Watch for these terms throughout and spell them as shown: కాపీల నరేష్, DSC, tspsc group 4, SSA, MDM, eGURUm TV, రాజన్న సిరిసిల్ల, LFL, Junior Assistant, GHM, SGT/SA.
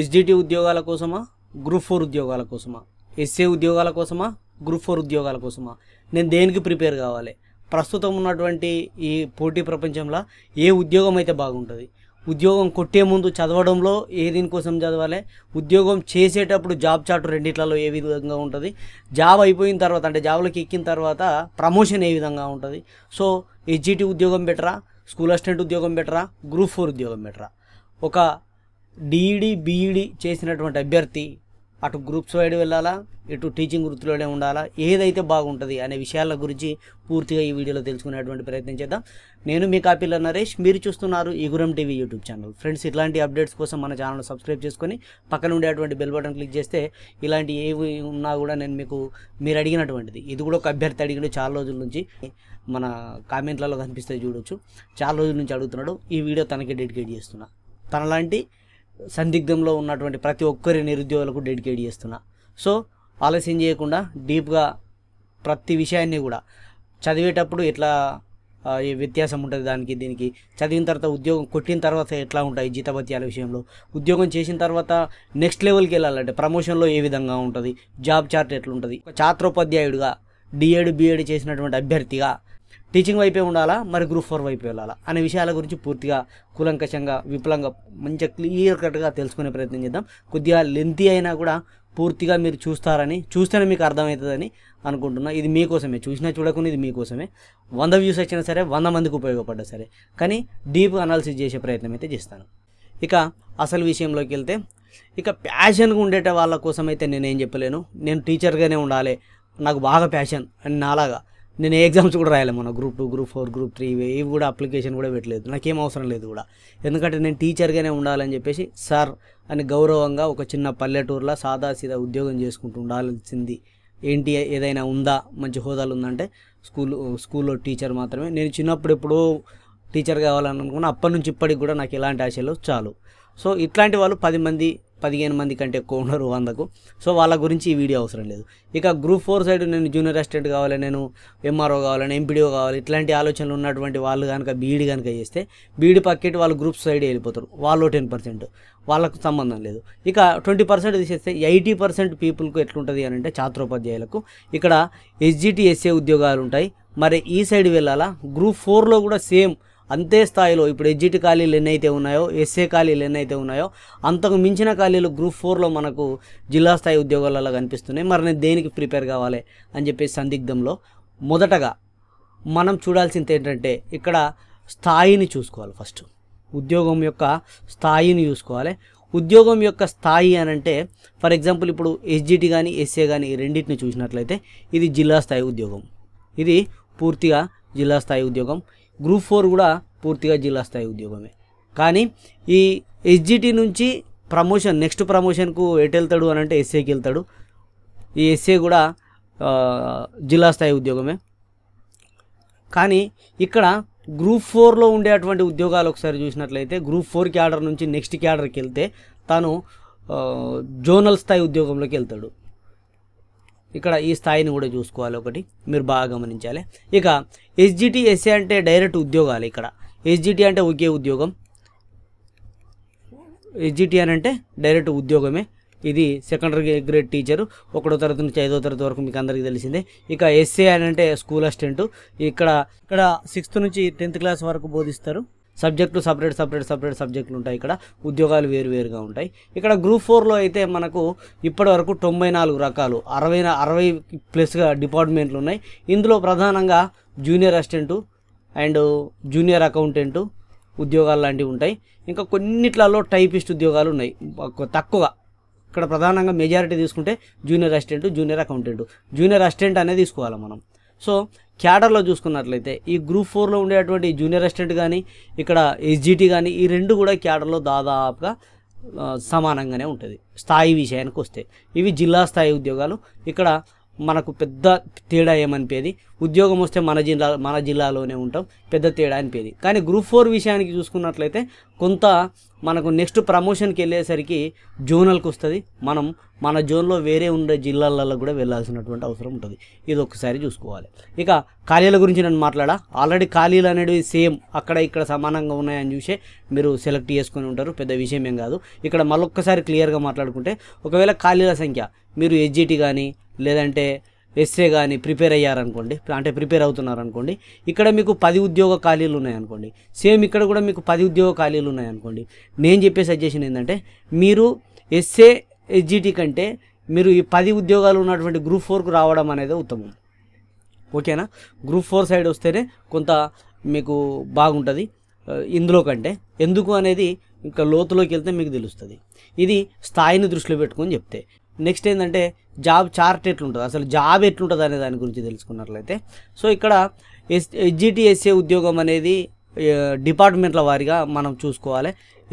SGT ఉద్యోగాల కోసమా, group 4 ఉద్యోగాల కోసమా, ఎస్ఏ ఉద్యోగాల కోసమా, గ్రూప్ 4 ఉద్యోగాల కోసమా, నేను దేనికి ప్రిపేర్ కావాలి? ప్రస్తుతం ఉన్నటువంటి ఈ పోటీ ప్రపంచంలో ఏ ఉద్యోగం అయితే బాగుంటుంది? ఉద్యోగం కొట్టే ముందు చదవడంలో ఏ దీనికోసం చదవాలి, ఉద్యోగం చేసేటప్పుడు జాబ్ చార్ట్ రెండిట్లలో ఏ విధంగా ఉంటుంది, జాబ్ అయిపోయిన తర్వాత అంటే జాబ్లోకి ఎక్కిన తర్వాత ప్రమోషన్ ఏ విధంగా ఉంటుంది. సో ఎస్జిటి ఉద్యోగం బెటరా, స్కూల్ అసిస్టెంట్ ఉద్యోగం బెటరా, గ్రూప్ 4 ఉద్యోగం బెటరా? ఒక డిఈడి బిఈడి చేసినటువంటి అభ్యర్థి అటు గ్రూప్స్ వైడ్ వెళ్ళాలా, ఇటు టీచింగ్ వృత్తిలోనే ఉండాలా, ఏదైతే బాగుంటుంది అనే విషయాల గురించి పూర్తిగా ఈ వీడియోలో తెలుసుకునేటువంటి ప్రయత్నం చేద్దాం. నేను మీ కాపీల నరేష్, మీరు చూస్తున్నారు eGURUm TV YouTube channel. Friends, ఇలాంటి అప్డేట్స్ కోసం మన ఛానల్ సబ్స్క్రైబ్ చేసుకొని పక్కన ఉండేటువంటి బెల్ బటన్ క్లిక్ చేస్తే ఇలాంటి ఏవి ఉన్నా కూడా నేను మీకు మీరు అడిగినటువంటిది, ఇది కూడా ఒక అభ్యర్థి అడిగిన చాలా రోజుల నుంచి మన కామెంట్లలో కనిపిస్తే చూడొచ్చు, చాలా రోజుల నుంచి అడుగుతున్నాడు. ఈ వీడియో తనకి డెడికేట్ చేస్తున్నా, తనలాంటి సందిగ్ధంలో ఉన్నటువంటి ప్రతి ఒక్కరి నిరుద్యోగులకు డెడికేట్ చేస్తున్నా. సో ఆలస్యం చేయకుండా డీప్గా ప్రతి విషయాన్ని కూడా చదివేటప్పుడు ఎట్లా వ్యత్యాసం ఉంటుంది దానికి దీనికి, చదివిన తర్వాత ఉద్యోగం కొట్టిన తర్వాత ఎట్లా ఉంటాయి జీతభత్యాల విషయంలో, ఉద్యోగం చేసిన తర్వాత నెక్స్ట్ లెవెల్కి వెళ్ళాలంటే ప్రమోషన్లో ఏ విధంగా ఉంటుంది, జాబ్ చార్ట్ ఎట్లుంటుంది, ఛాత్రోపాధ్యాయుడిగా డిఏడ్ బిఏడ్ చేసినటువంటి అభ్యర్థిగా టీచింగ్ వైపే ఉండాలా మరి గ్రూప్ 4 వైపే వెళ్ళాలా అనే విషయాల గురించి పూర్తిగా కూలంకషంగా విపులంగా మంచిగా క్లియర్ కట్గా తెలుసుకునే ప్రయత్నం చేద్దాం. కొద్దిగా లెంతీ అయినా కూడా పూర్తిగా మీరు చూస్తారని, చూస్తేనే మీకు అర్థమవుతుందని అనుకుంటున్నా. ఇది మీకోసమే, చూసినా చూడకుండా ఇది మీకోసమే. 100 వ్యూస్ వచ్చినా సరే, 100 మందికి ఉపయోగపడ్డా సరే, కానీ డీప్ అనాలిసిస్ చేసే ప్రయత్నం అయితే చేస్తాను. ఇక అసలు విషయంలోకి వెళ్తే, ఇక ప్యాషన్గా ఉండేట వాళ్ళ కోసం అయితే నేనేం చెప్పలేను. నేను టీచర్గానే ఉండాలి, నాకు బాగా ప్యాషన్ అని, నాలాగా నేను ఎగ్జామ్స్ కూడా రాయలే, మన గ్రూప్ 2 గ్రూప్ 4 గ్రూప్ 3 ఇవి కూడా అప్లికేషన్ కూడా పెట్టలేదు, నాకేం అవసరం లేదు కూడా, ఎందుకంటే నేను టీచర్గానే ఉండాలని చెప్పేసి సార్ అని గౌరవంగా ఒక చిన్న పల్లెటూరులో సాదాసీదా ఉద్యోగం చేసుకుంటూ ఉండాల్సింది. ఏంటి ఏదైనా ఉందా మంచి హోదాలు ఉందంటే స్కూల్లో టీచర్ మాత్రమే. నేను చిన్నప్పుడు ఎప్పుడో టీచర్ కావాలని అనుకున్నా, అప్పటి నుంచి ఇప్పటికి కూడా నాకు ఎలాంటి ఆశలు చాలు. సో ఇట్లాంటి వాళ్ళు 10 మంది 15 మంది కంటే ఎక్కువ ఉన్నారు 100కు. సో వాళ్ళ గురించి ఈ వీడియో అవసరం లేదు. ఇక గ్రూప్ 4 సైడ్ నేను జూనియర్ అసిస్టెంట్ కావాలి, నేను ఎంఆర్ఓ కావాలని, ఎంపీడీఓ కావాలి, ఇట్లాంటి ఆలోచనలు ఉన్నటువంటి వాళ్ళు కనుక బీఈడి కనుక చేస్తే బీఈడి పక్కెట్ వాళ్ళు గ్రూప్ సైడ్ వెళ్ళిపోతారు, వాళ్ళు 10% వాళ్ళకు సంబంధం లేదు. ఇక 20% తీసేస్తే 80% పీపుల్కు ఎట్లుంటుంది అని అంటే ఛాత్రోపాధ్యాయులకు ఇక్కడ SGT/SA ఉద్యోగాలు ఉంటాయి. మరి ఈ సైడ్ వెళ్ళాలా, గ్రూప్ 4లో కూడా సేమ్ అంతే స్థాయిలో ఇప్పుడు ఎస్జిటి ఖాళీలు ఎన్నైతే ఉన్నాయో, ఎస్ఏ ఖాళీలు ఎన్నైతే ఉన్నాయో అంతకు మించిన ఖాళీలు గ్రూప్ 4లో మనకు జిల్లా స్థాయి ఉద్యోగాలలో కనిపిస్తున్నాయి. మరి నేను దేనికి ప్రిపేర్ కావాలి అని చెప్పేసి సందిగ్ధంలో మొదటగా మనం చూడాల్సింది ఏంటంటే ఇక్కడ స్థాయిని చూసుకోవాలి. ఫస్ట్ ఉద్యోగం యొక్క స్థాయిని చూసుకోవాలి. ఉద్యోగం యొక్క స్థాయి అని అంటే ఫర్ ఎగ్జాంపుల్ ఇప్పుడు ఎస్జిటి కానీ ఎస్ఏ కానీ రెండింటిని చూసినట్లయితే ఇది జిల్లా స్థాయి ఉద్యోగం, ఇది పూర్తిగా జిల్లా స్థాయి ఉద్యోగం. గ్రూప్ 4 కూడా పూర్తిగా జిల్లా స్థాయి ఉద్యోగమే. కానీ ఈ ఎస్జిటి నుంచి ప్రమోషన్, నెక్స్ట్ ప్రమోషన్కు ఎటు వెళ్తాడు అని అంటే ఎస్ఏకి వెళ్తాడు. ఈ ఎస్ఏ కూడా జిల్లా స్థాయి ఉద్యోగమే. కానీ ఇక్కడ గ్రూప్ 4లో ఉండేటువంటి ఉద్యోగాలు ఒకసారి చూసినట్లయితే గ్రూప్ 4 క్యాడర్ నుంచి నెక్స్ట్ క్యాడర్కి వెళ్తే తను జోనల్ స్థాయి ఉద్యోగంలోకి వెళ్తాడు. ఇక్కడ ఈ స్థాయిని కూడా చూసుకోవాలి, ఒకటి మీరు బాగా గమనించాలి. ఇక SGT/SA అంటే డైరెక్ట్ ఉద్యోగాలు. ఇక్కడ SGT అంటే ఒకే ఉద్యోగం, SGT అని అంటే డైరెక్ట్ ఉద్యోగమే. ఇది సెకండరీ గ్రేడ్ టీచరు, 1వ తరగతి నుంచి 5వ తరగతి వరకు మీకు అందరికీ తెలిసిందే. ఇక ఎస్ఏ అని అంటే స్కూల్ అసిస్టెంట్, ఇక్కడ 6th నుంచి 10th క్లాస్ వరకు బోధిస్తారు. సబ్జెక్టులు సపరేట్ సబ్జెక్టులు ఉంటాయి, ఇక్కడ ఉద్యోగాలు వేరువేరుగా ఉంటాయి. ఇక్కడ గ్రూప్ 4లో అయితే మనకు ఇప్పటి వరకు 94 రకాలు, 60 ప్లస్గా డిపార్ట్మెంట్లు ఉన్నాయి. ఇందులో ప్రధానంగా junior assistant and junior accountant ఉద్యోగాలు లాంటివి ఉంటాయి. ఇంకా కొన్నిట్లలో టైపిస్ట్ ఉద్యోగాలు ఉన్నాయి తక్కువగా. ఇక్కడ ప్రధానంగా మెజారిటీ తీసుకుంటే junior assistant, junior accountant, junior assistant అనేది తీసుకోవాలి మనం. సో క్యాడర్లో చూసుకున్నట్లయితే ఈ గ్రూప్ 4లో ఉండేటువంటి జూనియర్ అసిస్టెంట్ కానీ ఇక్కడ ఎస్జిటి కానీ ఈ రెండు కూడా క్యాడర్లో దాదాపుగా సమానంగానే ఉంటుంది. స్థాయి విషయానికి వస్తే ఇవి జిల్లా స్థాయి ఉద్యోగాలు. ఇక్కడ మనకు పెద్ద తేడా ఏమనిపేది, ఉద్యోగం వస్తే మన జిల్లాలోనే ఉంటాం, పెద్ద తేడా అనిపేది. కానీ గ్రూప్ 4 విషయానికి చూసుకున్నట్లయితే కొంత మనకు నెక్స్ట్ ప్రమోషన్కి వెళ్ళేసరికి జోనల్కి వస్తుంది, మనం మన జోన్లో వేరే ఉండే జిల్లాలలో కూడా వెళ్ళాల్సినటువంటి అవసరం ఉంటుంది. ఇది ఒకసారి చూసుకోవాలి. ఇక ఖాళీల గురించి నేను మాట్లాడా, ఆల్రెడీ ఖాళీలు అనేవి సేమ్ అక్కడ ఇక్కడ సమానంగా ఉన్నాయని చూసే మీరు సెలెక్ట్ చేసుకొని ఉంటారు, పెద్ద విషయం ఏం కాదు. ఇక్కడ మళ్ళొక్కసారి క్లియర్గా మాట్లాడుకుంటే ఒకవేళ ఖాళీల సంఖ్య మీరు SGT కానీ లేదంటే SSA కానీ ప్రిపేర్ అయ్యారనుకోండి, అంటే ప్రిపేర్ అవుతున్నారనుకోండి, ఇక్కడ మీకు 10 ఉద్యోగ ఖాళీలు ఉన్నాయనుకోండి, సేమ్ ఇక్కడ కూడా మీకు 10 ఉద్యోగ ఖాళీలు ఉన్నాయనుకోండి, నేను చెప్పే సజెషన్ ఏంటంటే మీరు SSA SGT కంటే మీరు ఈ 10 ఉద్యోగాలు ఉన్నటువంటి గ్రూప్ 4కు రావడం అనేది ఉత్తమం. ఓకేనా? గ్రూప్ 4 సైడ్ వస్తేనే కొంత మీకు బాగుంటుంది ఇందులో కంటే, ఎందుకు అనేది ఇంకా లోతులోకి వెళ్తే మీకు తెలుస్తుంది. ఇది స్థాయిని దృష్టిలో పెట్టుకొని చెప్తే. నెక్స్ట్ ఏంటంటే జాబ్ చార్ట్ ఎట్లుంటుంది, అసలు జాబ్ ఎట్లుంటుంది అనే దాని గురించి తెలుసుకున్నట్లయితే, సో ఇక్కడ SGT/SA ఉద్యోగం అనేది డిపార్ట్మెంట్ల వారిగా మనం చూసుకోవాలి.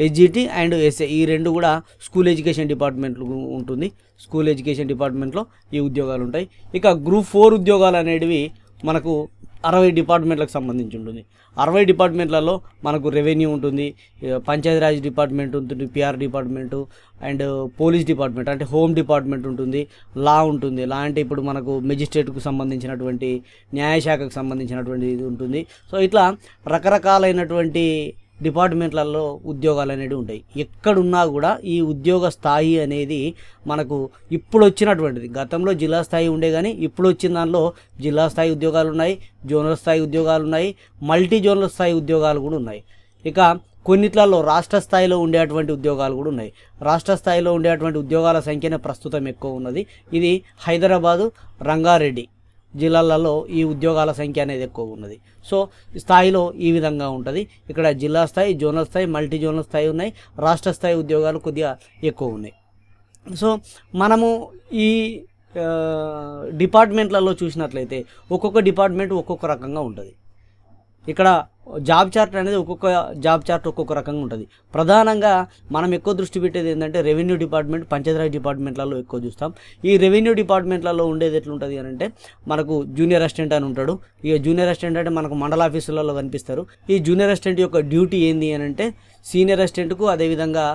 SGT and SA ఈ రెండు కూడా స్కూల్ ఎడ్యుకేషన్ డిపార్ట్మెంట్లు ఉంటుంది, స్కూల్ ఎడ్యుకేషన్ డిపార్ట్మెంట్లో ఈ ఉద్యోగాలు ఉంటాయి. ఇక గ్రూప్ 4 ఉద్యోగాలు అనేటివి మనకు 60 డిపార్ట్మెంట్లకు సంబంధించి ఉంటుంది. 60 డిపార్ట్మెంట్లలో మనకు రెవెన్యూ ఉంటుంది, పంచాయతీరాజ్ డిపార్ట్మెంట్ ఉంటుంది, PR department and police department అంటే హోమ్ డిపార్ట్మెంట్ ఉంటుంది, లా ఉంటుంది, లా అంటే ఇప్పుడు మనకు మెజిస్ట్రేట్కు సంబంధించినటువంటి న్యాయశాఖకు సంబంధించినటువంటి ఇది ఉంటుంది. సో ఇట్లా రకరకాలైనటువంటి డిపార్ట్మెంట్లలో ఉద్యోగాలు అనేవి ఉంటాయి. ఎక్కడున్నా కూడా ఈ ఉద్యోగ స్థాయి అనేది మనకు ఇప్పుడు వచ్చినటువంటిది, గతంలో జిల్లా స్థాయి ఉండే కానీ ఇప్పుడు వచ్చిన దానిలో జిల్లా స్థాయి ఉద్యోగాలు ఉన్నాయి, జోనల్ స్థాయి ఉద్యోగాలు ఉన్నాయి, మల్టీ జోనల్ స్థాయి ఉద్యోగాలు కూడా ఉన్నాయి. ఇక కొన్నిట్లలో రాష్ట్ర స్థాయిలో ఉండేటువంటి ఉద్యోగాలు కూడా ఉన్నాయి. రాష్ట్ర స్థాయిలో ఉండేటువంటి ఉద్యోగాల సంఖ్యనే ప్రస్తుతం ఎక్కువ ఉన్నది. ఇది హైదరాబాదు, రంగారెడ్డి జిల్లాలలో ఈ ఉద్యోగాల సంఖ్య అనేది ఎక్కువ ఉన్నది. సో స్థాయిలో ఈ విధంగా ఉంటుంది. ఇక్కడ జిల్లా స్థాయి, జోనల్ స్థాయి, మల్టీ జోనల్ స్థాయి ఉన్నాయి, రాష్ట్ర స్థాయి ఉద్యోగాలు కొద్దిగా ఎక్కువ ఉన్నాయి. సో మనము ఈ డిపార్ట్మెంట్లలో చూసినట్లయితే ఒక్కొక్క డిపార్ట్మెంట్ ఒక్కొక్క రకంగా ఉంటుంది. ఇక్కడ జాబ్ చార్ట్ అనేది ఒక్కొక్క జాబ్ చార్ట్ ఒక్కొక్క రకంగా ఉంటుంది. ప్రధానంగా మనం ఎక్కువ దృష్టి పెట్టేది ఏంటంటే రెవెన్యూ డిపార్ట్మెంట్, పంచాయతీరాజ్ డిపార్ట్మెంట్లలో ఎక్కువ చూస్తాం. ఈ రెవెన్యూ డిపార్ట్మెంట్లలో ఉండేది ఎట్లుంటుంది అని అంటే మనకు జూనియర్ అసిస్టెంట్ అని ఉంటాడు. ఈ జూనియర్ అసిస్టెంట్ అంటే మనకు మండల ఆఫీసులలో కనిపిస్తారు. ఈ జూనియర్ అసిస్టెంట్ యొక్క డ్యూటీ ఏంది అని అంటే సీనియర్ అసిస్టెంట్కు అదేవిధంగా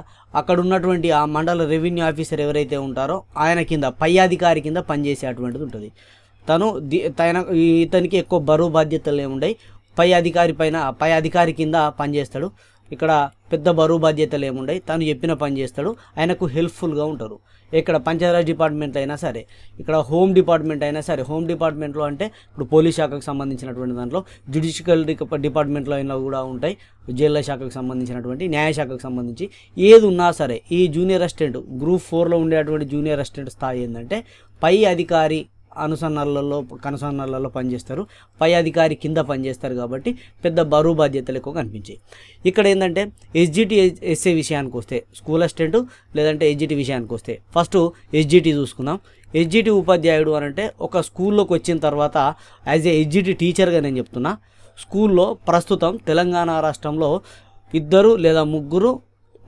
అక్కడ ఉన్నటువంటి ఆ మండల రెవెన్యూ ఆఫీసర్ ఎవరైతే ఉంటారో ఆయన కింద, పై అధికారి కింద పనిచేసేటువంటిది ఉంటుంది. ఇతనికి ఎక్కువ బరువు బాధ్యతలు ఏముండయి, పై అధికారి కింద పనిచేస్తాడు. ఇక్కడ పెద్ద బరువు బాధ్యతలు ఏముండయి, తను చెప్పిన పని చేస్తాడు, ఆయనకు హెల్ప్ఫుల్గా ఉంటారు. ఇక్కడ పంచాయతీరాజ్ డిపార్ట్మెంట్ అయినా సరే, ఇక్కడ హోమ్ డిపార్ట్మెంట్ అయినా సరే, హోమ్ డిపార్ట్మెంట్లో అంటే ఇప్పుడు పోలీస్ శాఖకు సంబంధించినటువంటి దాంట్లో, జ్యుడిషియల్ డిపార్ట్మెంట్లో అయినా కూడా ఉంటాయి, జైళ్ళ శాఖకు సంబంధించినటువంటి, న్యాయశాఖకు సంబంధించి ఏది ఉన్నా సరే ఈ జూనియర్ అసిస్టెంట్ గ్రూప్ 4లో ఉండేటువంటి జూనియర్ అసిస్టెంట్ స్థాయి ఏంటంటే పై అధికారి కనుసన్నలలో పనిచేస్తారు, పై అధికారి కింద పనిచేస్తారు, కాబట్టి పెద్ద బరువు బాధ్యతలు ఎక్కువ కనిపించాయి. ఇక్కడ ఏంటంటే SGT/SA విషయానికి వస్తే, స్కూల్ అసిస్టెంట్ లేదంటే SGT విషయానికి వస్తే ఫస్ట్ SGT చూసుకుందాం. SGT ఉపాధ్యాయుడు అని అంటే ఒక స్కూల్లోకి వచ్చిన తర్వాత యాజ్ ఏ SGT టీచర్గా నేను చెప్తున్నా, స్కూల్లో ప్రస్తుతం తెలంగాణ రాష్ట్రంలో ఇద్దరు లేదా ముగ్గురు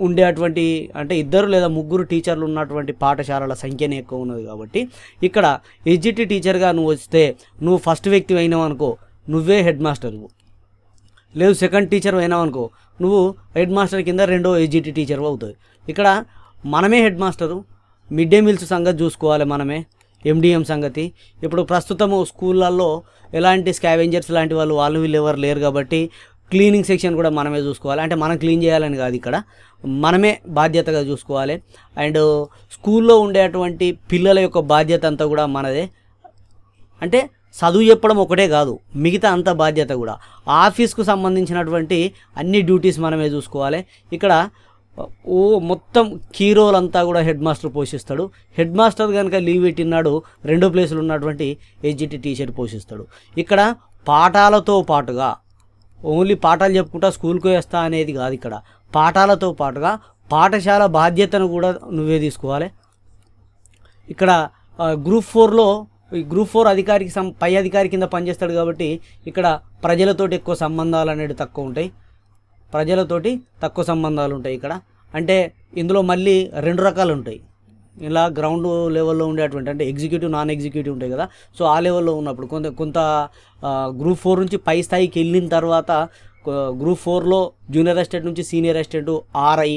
ఉండేటువంటి, అంటే ఇద్దరు లేదా ముగ్గురు టీచర్లు ఉన్నటువంటి పాఠశాలల సంఖ్యనే ఎక్కువ ఉన్నది. కాబట్టి ఇక్కడ SGT టీచర్గా నువ్వు వస్తే నువ్వు ఫస్ట్ వ్యక్తి అయినావు అనుకో, నువ్వే హెడ్ మాస్టర్వు. లేదు సెకండ్ టీచర్ అయినావు అనుకో, నువ్వు హెడ్ మాస్టర్ కింద రెండో SGT టీచర్ అవుతావు. ఇక్కడ మనమే head master, mid day meals సంగతి చూసుకోవాలి మనమే, MDM సంగతి. ఇప్పుడు ప్రస్తుతము స్కూళ్ళల్లో ఎలాంటి స్కావెంజర్స్ లాంటి వాళ్ళు వీళ్ళు ఎవరు లేరు, కాబట్టి క్లీనింగ్ సెక్షన్ కూడా మనమే చూసుకోవాలి. అంటే మనం క్లీన్ చేయాలని కాదు, ఇక్కడ మనమే బాధ్యతగా చూసుకోవాలి. అండ్ స్కూల్లో ఉండేటువంటి పిల్లల యొక్క బాధ్యత అంతా కూడా మనదే. అంటే చదువు చెప్పడం ఒకటే కాదు, మిగతా అంత బాధ్యత కూడా, ఆఫీస్కు సంబంధించినటువంటి అన్ని డ్యూటీస్ మనమే చూసుకోవాలి. ఇక్కడ మొత్తం కీ రోల్ అంతా కూడా హెడ్ మాస్టర్ పోషిస్తాడు. హెడ్ మాస్టర్ కనుక లీవ్ పెట్టినాడు, రెండో ప్లేస్లో ఉన్నటువంటి SGT టీచర్ పోషిస్తాడు. ఇక్కడ పాఠాలతో పాటుగా, ఓన్లీ పాఠాలు చెప్పుకుంటా స్కూల్కి వేస్తా అనేది కాదు, ఇక్కడ పాఠాలతో పాటుగా పాఠశాల బాధ్యతను కూడా నువ్వే తీసుకోవాలి. ఇక్కడ గ్రూప్ 4 అధికారికి పై అధికారి కింద పనిచేస్తాడు, కాబట్టి ఇక్కడ ప్రజలతోటి ఎక్కువ సంబంధాలు అనేవి తక్కువ ఉంటాయి, ప్రజలతోటి తక్కువ సంబంధాలు ఉంటాయి. ఇక్కడ అంటే ఇందులో మళ్ళీ రెండు రకాలు ఉంటాయి, ఇలా గ్రౌండ్ లెవెల్లో ఉండేటువంటి అంటే ఎగ్జిక్యూటివ్ నాన్ ఎగ్జిక్యూటివ్ ఉంటాయి కదా, సో ఆ లెవెల్లో ఉన్నప్పుడు కొంత గ్రూప్ ఫోర్ నుంచి పై స్థాయికి వెళ్ళిన తర్వాత గ్రూప్ ఫోర్లో జూనియర్ అసిస్టెంట్ నుంచి సీనియర్ అసిస్టెంట్ ఆర్ఐ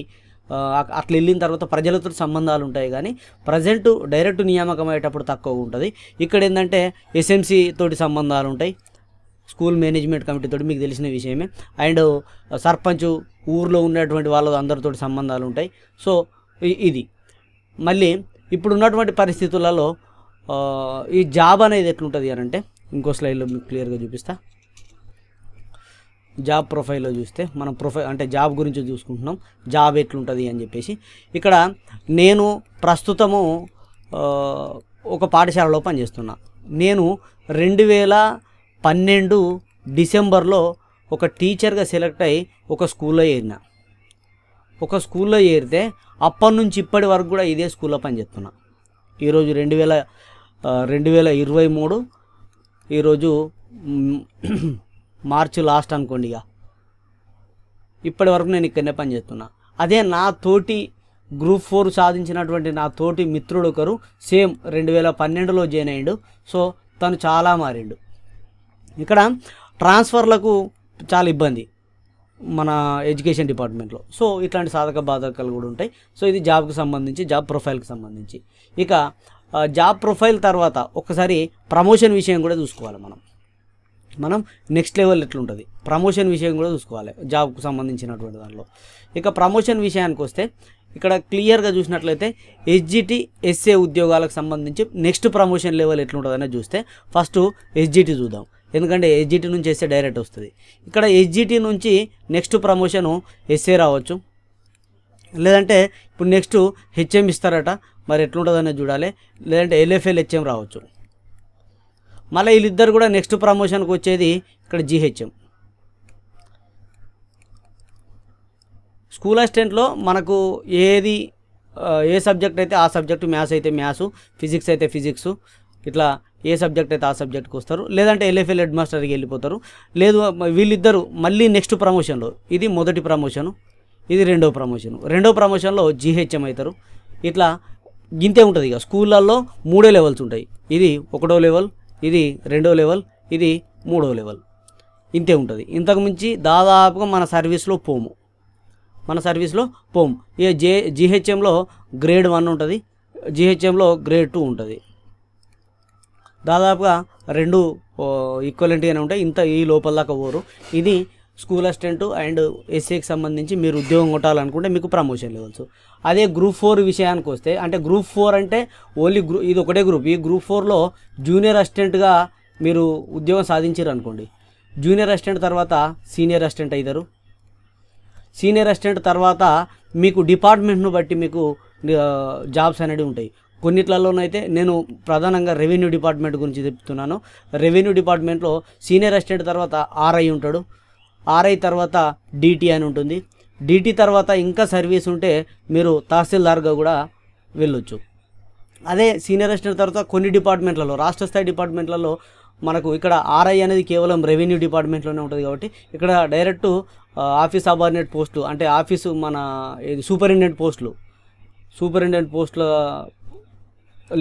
అట్లా వెళ్ళిన తర్వాత ప్రజలతో సంబంధాలు ఉంటాయి, కానీ ప్రజెంట్ డైరెక్ట్ నియామకం అయ్యేటప్పుడు తక్కువగా ఉంటుంది. ఇక్కడ ఏంటంటే ఎస్ఎంసీ తోటి సంబంధాలు ఉంటాయి, స్కూల్ మేనేజ్మెంట్ కమిటీతో మీకు తెలిసిన విషయమే, అండ్ సర్పంచ్ ఊర్లో ఉన్నటువంటి వాళ్ళ అందరితో సంబంధాలు ఉంటాయి. సో ఇది మళ్ళీ ఇప్పుడు ఉన్నటువంటి పరిస్థితులలో ఈ జాబ్ అనేది ఎట్లుంటుంది అని అంటే ఇంకో స్లైడ్లో మీకు క్లియర్గా చూపిస్తా. జాబ్ ప్రొఫైల్లో చూస్తే మనం అంటే జాబ్ గురించి చూసుకుంటున్నాం, జాబ్ ఎట్లుంటుంది అని చెప్పేసి. ఇక్కడ నేను ప్రస్తుతము ఒక పాఠశాలలో పనిచేస్తున్నా. నేను 2012 డిసెంబర్లో ఒక టీచర్గా సెలెక్ట్ అయ్యి ఒక స్కూల్లో చేరిన. ఒక స్కూల్లో చేరితే అప్పటి నుంచి ఇప్పటి వరకు కూడా ఇదే స్కూల్లో పనిచేస్తున్నా. ఈరోజు 2023 ఈరోజు మార్చి లాస్ట్ అనుకోండి. ఇక ఇప్పటి వరకు నేను ఇక్కడనే పనిచేస్తున్నా. అదే నా తోటి గ్రూప్ ఫోర్ సాధించినటువంటి నా తోటి మిత్రుడు ఒకరు సేమ్ 2012లో జాయిన్ అయ్యిండు. సో తను చాలా మారిండు. ఇక్కడ ట్రాన్స్ఫర్లకు చాలా ఇబ్బంది మన ఎడ్యుకేషన్ డిపార్ట్మెంట్లో. సో ఇట్లాంటి సాధక బాధకాలు కూడా ఉంటాయి. సో ఇది జాబ్కి సంబంధించి, జాబ్ ప్రొఫైల్కి సంబంధించి. ఇక జాబ్ ప్రొఫైల్ తర్వాత ఒకసారి ప్రమోషన్ విషయం కూడా చూసుకోవాలి. మనం నెక్స్ట్ లెవెల్ ఎట్లుంటుంది ప్రమోషన్ విషయం కూడా చూసుకోవాలి జాబ్కు సంబంధించినటువంటి దానిలో. ఇక ప్రమోషన్ విషయానికి వస్తే ఇక్కడ క్లియర్గా చూసినట్లయితే SGT/SA ఉద్యోగాలకు సంబంధించి నెక్స్ట్ ప్రమోషన్ లెవెల్ ఎట్లుంటుందని చూస్తే ఫస్ట్ SGT చూద్దాం. ఎందుకంటే SGT నుంచి SSA డైరెక్ట్ వస్తుంది. ఇక్కడ SGT నుంచి నెక్స్ట్ ప్రమోషను SSA రావచ్చు, లేదంటే ఇప్పుడు నెక్స్ట్ HM ఇస్తారట, మరి ఎట్లుంటుందనే చూడాలి, లేదంటే LFL HM రావచ్చు. మళ్ళీ వీళ్ళిద్దరు కూడా నెక్స్ట్ ప్రమోషన్కి వచ్చేది ఇక్కడ GHM. స్కూల్ అసిస్టెంట్లో మనకు ఏ సబ్జెక్ట్ అయితే ఆ సబ్జెక్టు, మ్యాథ్స్ అయితే మ్యాథ్స్, ఫిజిక్స్ అయితే ఫిజిక్స్, ఇట్లా ఏ సబ్జెక్ట్ అయితే ఆ సబ్జెక్ట్కి వస్తారు, లేదంటే LFL హెడ్ మాస్టర్కి వెళ్ళిపోతారు. లేదు వీళ్ళిద్దరు మళ్ళీ నెక్స్ట్ ప్రమోషన్లో, ఇది మొదటి ప్రమోషను, ఇది రెండో ప్రమోషన్లో GHM అవుతారు. ఇట్లా గింతే ఉంటుంది. ఇక స్కూళ్ళల్లో 3 లెవెల్స్ ఉంటాయి. ఇది 1వ లెవెల్, ఇది 2వ లెవెల్, ఇది 3వ లెవెల్. ఇంతే ఉంటుంది. ఇంతకుమించి దాదాపుగా మన సర్వీస్లో పోము. ఇక GHMలో గ్రేడ్ 1 ఉంటుంది, GHMలో గ్రేడ్ 2 ఉంటుంది. దాదాపుగా 2 ఈక్వలెంట్గానే ఉంటాయి. ఇంత ఈ లోపల దాకా పోరు. ఇది స్కూల్ అసిస్టెంట్ అండ్ SAకి సంబంధించి మీరు ఉద్యోగం కొట్టాలనుకుంటే మీకు ప్రమోషన్ లెవెల్స్. అదే గ్రూప్ 4 విషయానికి వస్తే, అంటే గ్రూప్ 4 అంటే ఓన్లీ ఇది ఒకటే గ్రూప్. ఈ గ్రూప్ 4లో జూనియర్ అసిస్టెంట్గా మీరు ఉద్యోగం సాధించారు అనుకోండి, జూనియర్ అసిస్టెంట్ తర్వాత సీనియర్ అసిస్టెంట్ అవుతారు. సీనియర్ అసిస్టెంట్ తర్వాత మీకు డిపార్ట్మెంట్ను బట్టి మీకు జాబ్స్ అనేవి ఉంటాయి. కొన్నిట్లలోనైతే నేను ప్రధానంగా రెవెన్యూ డిపార్ట్మెంట్ గురించి చెప్తున్నాను. రెవెన్యూ డిపార్ట్మెంట్లో సీనియర్ అసిస్టెంట్ తర్వాత RI ఉంటాడు, RI తర్వాత DT అని ఉంటుంది. DT తర్వాత ఇంకా సర్వీస్ ఉంటే మీరు తహసీల్దార్గా కూడా వెళ్ళొచ్చు. అదే సీనియర్ అసిస్టెంట్ తర్వాత కొన్ని డిపార్ట్మెంట్లలో, రాష్ట్ర స్థాయి డిపార్ట్మెంట్లలో మనకు ఇక్కడ RI అనేది కేవలం రెవెన్యూ డిపార్ట్మెంట్లోనే ఉంటుంది. కాబట్టి ఇక్కడ డైరెక్టు ఆఫీస్ సబార్డినేట్ పోస్టు, అంటే ఆఫీసు మన ఇది సూపరింటెండెంట్ పోస్టుల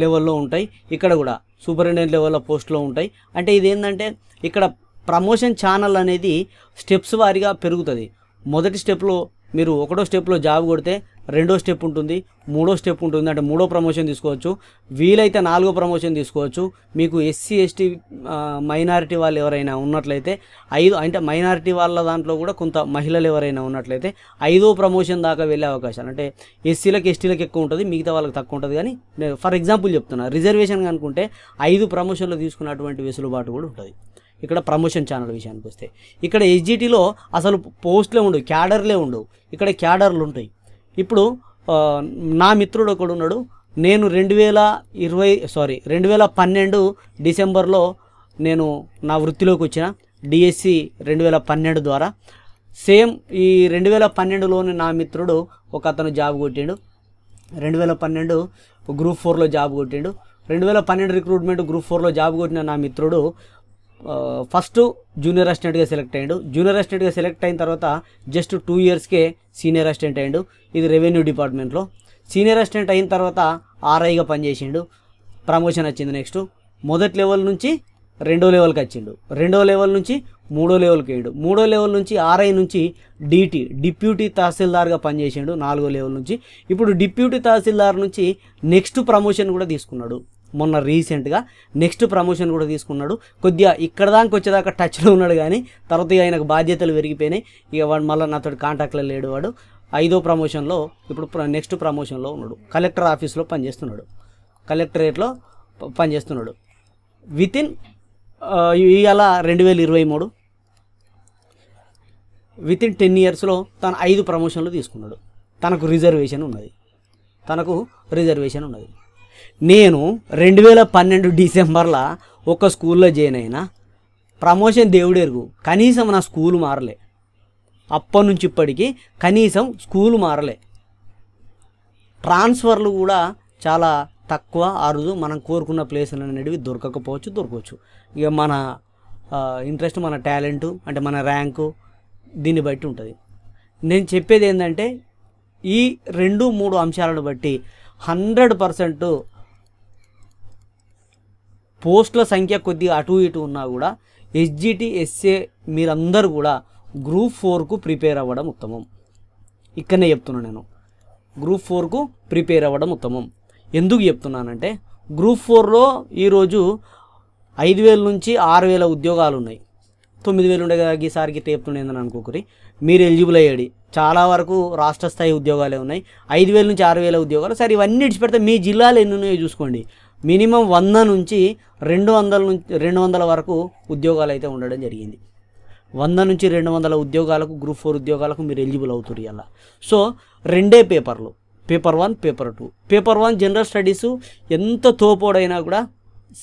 లెవెల్లో ఉంటాయి. ఇక్కడ కూడా సూపరింటెండెంట్ లెవెల్లో పోస్టులో ఉంటాయి. అంటే ఇదేంటంటే ఇక్కడ ప్రమోషన్ ఛానల్ అనేది స్టెప్స్ వారీగా పెరుగుతుంది. మొదటి స్టెప్లో మీరు 1వ స్టెప్లో జాబ్ కొడితే 2వ స్టెప్ ఉంటుంది, 3వ స్టెప్ ఉంటుంది, అంటే 3వ ప్రమోషన్ తీసుకోవచ్చు, వీలైతే 4వ ప్రమోషన్ తీసుకోవచ్చు. మీకు SC/ST మైనారిటీ వాళ్ళు ఎవరైనా ఉన్నట్లయితే 5, అంటే మైనారిటీ వాళ్ళ దాంట్లో కూడా కొంత మహిళలు ఎవరైనా ఉన్నట్లయితే 5వ ప్రమోషన్ దాకా వెళ్ళే అవకాశాలు, అంటే SCలకు STలకు ఎక్కువ ఉంటుంది, మిగతా వాళ్ళకి తక్కువ ఉంటుంది. కానీ నేను ఫర్ ఎగ్జాంపుల్ చెప్తున్నా, రిజర్వేషన్ అనుకుంటే 5 ప్రమోషన్లు తీసుకున్నటువంటి వెసులుబాటు కూడా ఉంటుంది. ఇక్కడ ప్రమోషన్ ఛానల్ విషయానికి వస్తే ఇక్కడ SGTలో అసలు పోస్ట్లే ఉండవు, క్యాడర్లే ఉండవు, ఇక్కడ క్యాడర్లు ఉంటాయి. ఇప్పుడు నా మిత్రుడు ఒకడు ఉన్నాడు. నేను 2012 డిసెంబర్లో నేను నా వృత్తిలోకి వచ్చిన DSC 2012 ద్వారా. సేమ్ ఈ 2012లోనే నా మిత్రుడు ఒక అతను జాబ్ కొట్టిండు. 2012 గ్రూప్ 4లో జాబ్ కొట్టిండు. 2012 రిక్రూట్మెంట్ గ్రూప్ 4లో జాబ్ కొట్టిన నా మిత్రుడు ఫస్ట్ జూనియర్ అసిస్టెంట్గా సెలెక్ట్ అయ్యాడు. జూనియర్ అసిస్టెంట్గా సెలెక్ట్ అయిన తర్వాత జస్ట్ 2 ఇయర్స్కే సీనియర్ అసిస్టెంట్ అయ్యాడు. ఇది రెవెన్యూ డిపార్ట్మెంట్లో. సీనియర్ అసిస్టెంట్ అయిన తర్వాత ఆర్ఐగా పనిచేసిండు, ప్రమోషన్ వచ్చింది. నెక్స్ట్ మొదటి లెవెల్ నుంచి రెండో లెవెల్కి వచ్చిండు, రెండో లెవెల్ నుంచి మూడో లెవెల్కి వెళ్ళాడు, మూడో లెవెల్ నుంచి ఆర్ఐ నుంచి డీటీ డిప్యూటీ తహసీల్దార్గా పనిచేసిండు నాలుగో లెవెల్ నుంచి. ఇప్పుడు డిప్యూటీ తహసీల్దార్ నుంచి నెక్స్ట్ ప్రమోషన్ కూడా తీసుకున్నాడు, మొన్న రీసెంట్గా నెక్స్ట్ ప్రమోషన్ కూడా తీసుకున్నాడు. కొద్దిగా ఇక్కడ దానికి వచ్చేదాకా టచ్లో ఉన్నాడు, కానీ తర్వాత ఇక ఆయనకు బాధ్యతలు పెరిగిపోయినాయి, ఇక వాడు మళ్ళీ నాతో కాంటాక్ట్లో లేడు. వాడు ఐదో ప్రమోషన్లో ఇప్పుడు నెక్స్ట్ ప్రమోషన్లో ఉన్నాడు, కలెక్టర్ ఆఫీస్లో పనిచేస్తున్నాడు, కలెక్టరేట్లో పనిచేస్తున్నాడు. వితిన్ ఇవాళ 2023 వితిన్ 10 yearsలో తను 5 ప్రమోషన్లు తీసుకున్నాడు. తనకు రిజర్వేషన్ ఉన్నది, నేను 2012 డిసెంబర్లో ఒక స్కూల్లో జాయిన్ అయినా, ప్రమోషన్ దేవుడెరుగు కనీసం నా స్కూల్ మారలే, అప్పటి నుంచి ఇప్పటికీ కనీసం స్కూల్ మారలే. ట్రాన్స్ఫర్లు కూడా చాలా తక్కువ, ఆ రోజు మనం కోరుకున్న ప్లేసులు అనేవి దొరకకపోవచ్చు, దొరకవచ్చు. ఇక మన ఇంట్రెస్ట్, మన టాలెంటు, అంటే మన ర్యాంకు దీన్ని బట్టి ఉంటుంది. నేను చెప్పేది ఏంటంటే ఈ 2-3 అంశాలను బట్టి 100% పోస్టుల సంఖ్య కొద్దిగా అటు ఇటు ఉన్నా కూడా SGT/SA మీరందరూ కూడా గ్రూప్ 4కు ప్రిపేర్ అవ్వడం ఉత్తమం. ఇక్కడనే చెప్తున్నాను నేను, గ్రూప్ 4కు ప్రిపేర్ అవ్వడం ఉత్తమం. ఎందుకు చెప్తున్నానంటే గ్రూప్ 4లో ఈరోజు 5,000 నుంచి 6,000 ఉద్యోగాలు ఉన్నాయి, 9,000 ఉండే కదా ఈసారికి తేపుతుండేందని అనుకోకరి, మీరు ఎలిజిబుల్ అయ్యేది చాలా వరకు రాష్ట్ర స్థాయి ఉద్యోగాలే ఉన్నాయి. 5,000 నుంచి 6,000 ఉద్యోగాలు. సరే ఇవన్నీ ఇచ్చిపెడితే మీ జిల్లాలో ఎన్ని ఉన్నాయో చూసుకోండి, మినిమం 100 నుంచి 200 వరకు ఉద్యోగాలు అయితే ఉండడం జరిగింది. 100 నుంచి 200 ఉద్యోగాలకు గ్రూప్ 4 ఉద్యోగాలకు మీరు ఎలిజిబుల్ అవుతారు ఇలా. సో 2 పేపర్లు, paper 1, paper 2. Paper 1 general studies ఎంత తోపోడైనా కూడా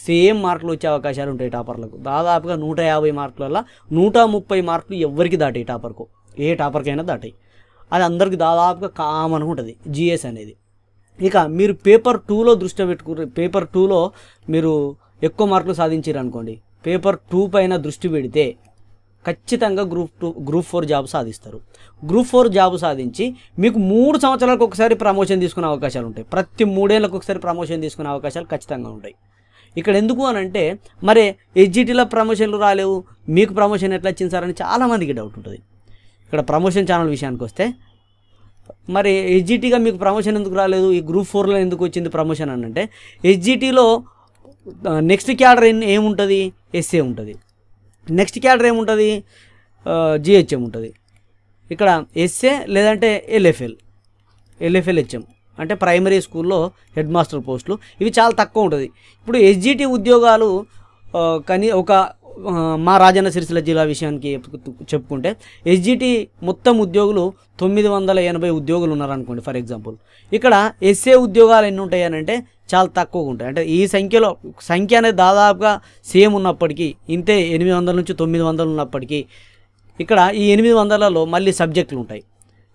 సేమ్ మార్కులు వచ్చే అవకాశాలు ఉంటాయి టాపర్లకు. దాదాపుగా 150 మార్కులలో 130 మార్కులు ఎవరికి దాటాయి టాపర్కు, ఏ టాపర్కైనా దాటాయి, అది అందరికి దాదాపుగా కామన్గా ఉంటుంది GS అనేది. ఇక మీరు పేపర్ 2లో దృష్టి పెట్టుకుని, పేపర్ 2లో మీరు ఎక్కువ మార్కులు సాధించారు అనుకోండి, పేపర్ 2 పైన దృష్టి పెడితే ఖచ్చితంగా గ్రూప్ 4 జాబ్ సాధిస్తారు. గ్రూప్ 4 జాబ్ సాధించి మీకు 3 సంవత్సరాలకు ఒకసారి ప్రమోషన్ తీసుకునే అవకాశాలు ఉంటాయి, ప్రతి 3 ఏళ్ళకు ఒకసారి ప్రమోషన్ తీసుకునే అవకాశాలు ఖచ్చితంగా ఉంటాయి. ఇక్కడ ఎందుకు అని అంటే మరి SGTలో ప్రమోషన్లు రాలేవు, మీకు ప్రమోషన్ ఎట్లా వచ్చింది సార్ అని చాలామందికి డౌట్ ఉంటుంది. ఇక్కడ ప్రమోషన్ ఛానల్ విషయానికి వస్తే మరి SGTగా మీకు ప్రమోషన్ ఎందుకు రాలేదు, ఈ గ్రూప్ 4లో ఎందుకు వచ్చింది ప్రమోషన్ అని అంటే SGTలో నెక్స్ట్ క్యాడర్ ఏముంటుంది, SA ఉంటుంది, నెక్స్ట్ క్యాడర్ ఏముంటుంది, GHM ఉంటుంది. ఇక్కడ SA లేదంటే LFL HM అంటే ప్రైమరీ స్కూల్లో హెడ్ మాస్టర్ పోస్టులు, ఇవి చాలా తక్కువ ఉంటుంది. ఇప్పుడు SGT ఉద్యోగాలు కానీ ఒక మా రాజన్న సిరిసిల్ల జిల్లా విషయానికి చెప్పుకుంటే SGT మొత్తం ఉద్యోగులు 980 ఉద్యోగులు ఉన్నారనుకోండి ఫర్ ఎగ్జాంపుల్. ఇక్కడ SA ఉద్యోగాలు ఎన్ని ఉంటాయి అని అంటే చాలా తక్కువగా ఉంటాయి, అంటే ఈ సంఖ్యలో సంఖ్య అనేది దాదాపుగా సేమ్ ఉన్నప్పటికీ ఇంతే 800 నుంచి 900 ఉన్నప్పటికీ ఇక్కడ ఈ 800లో మళ్ళీ సబ్జెక్టులు ఉంటాయి.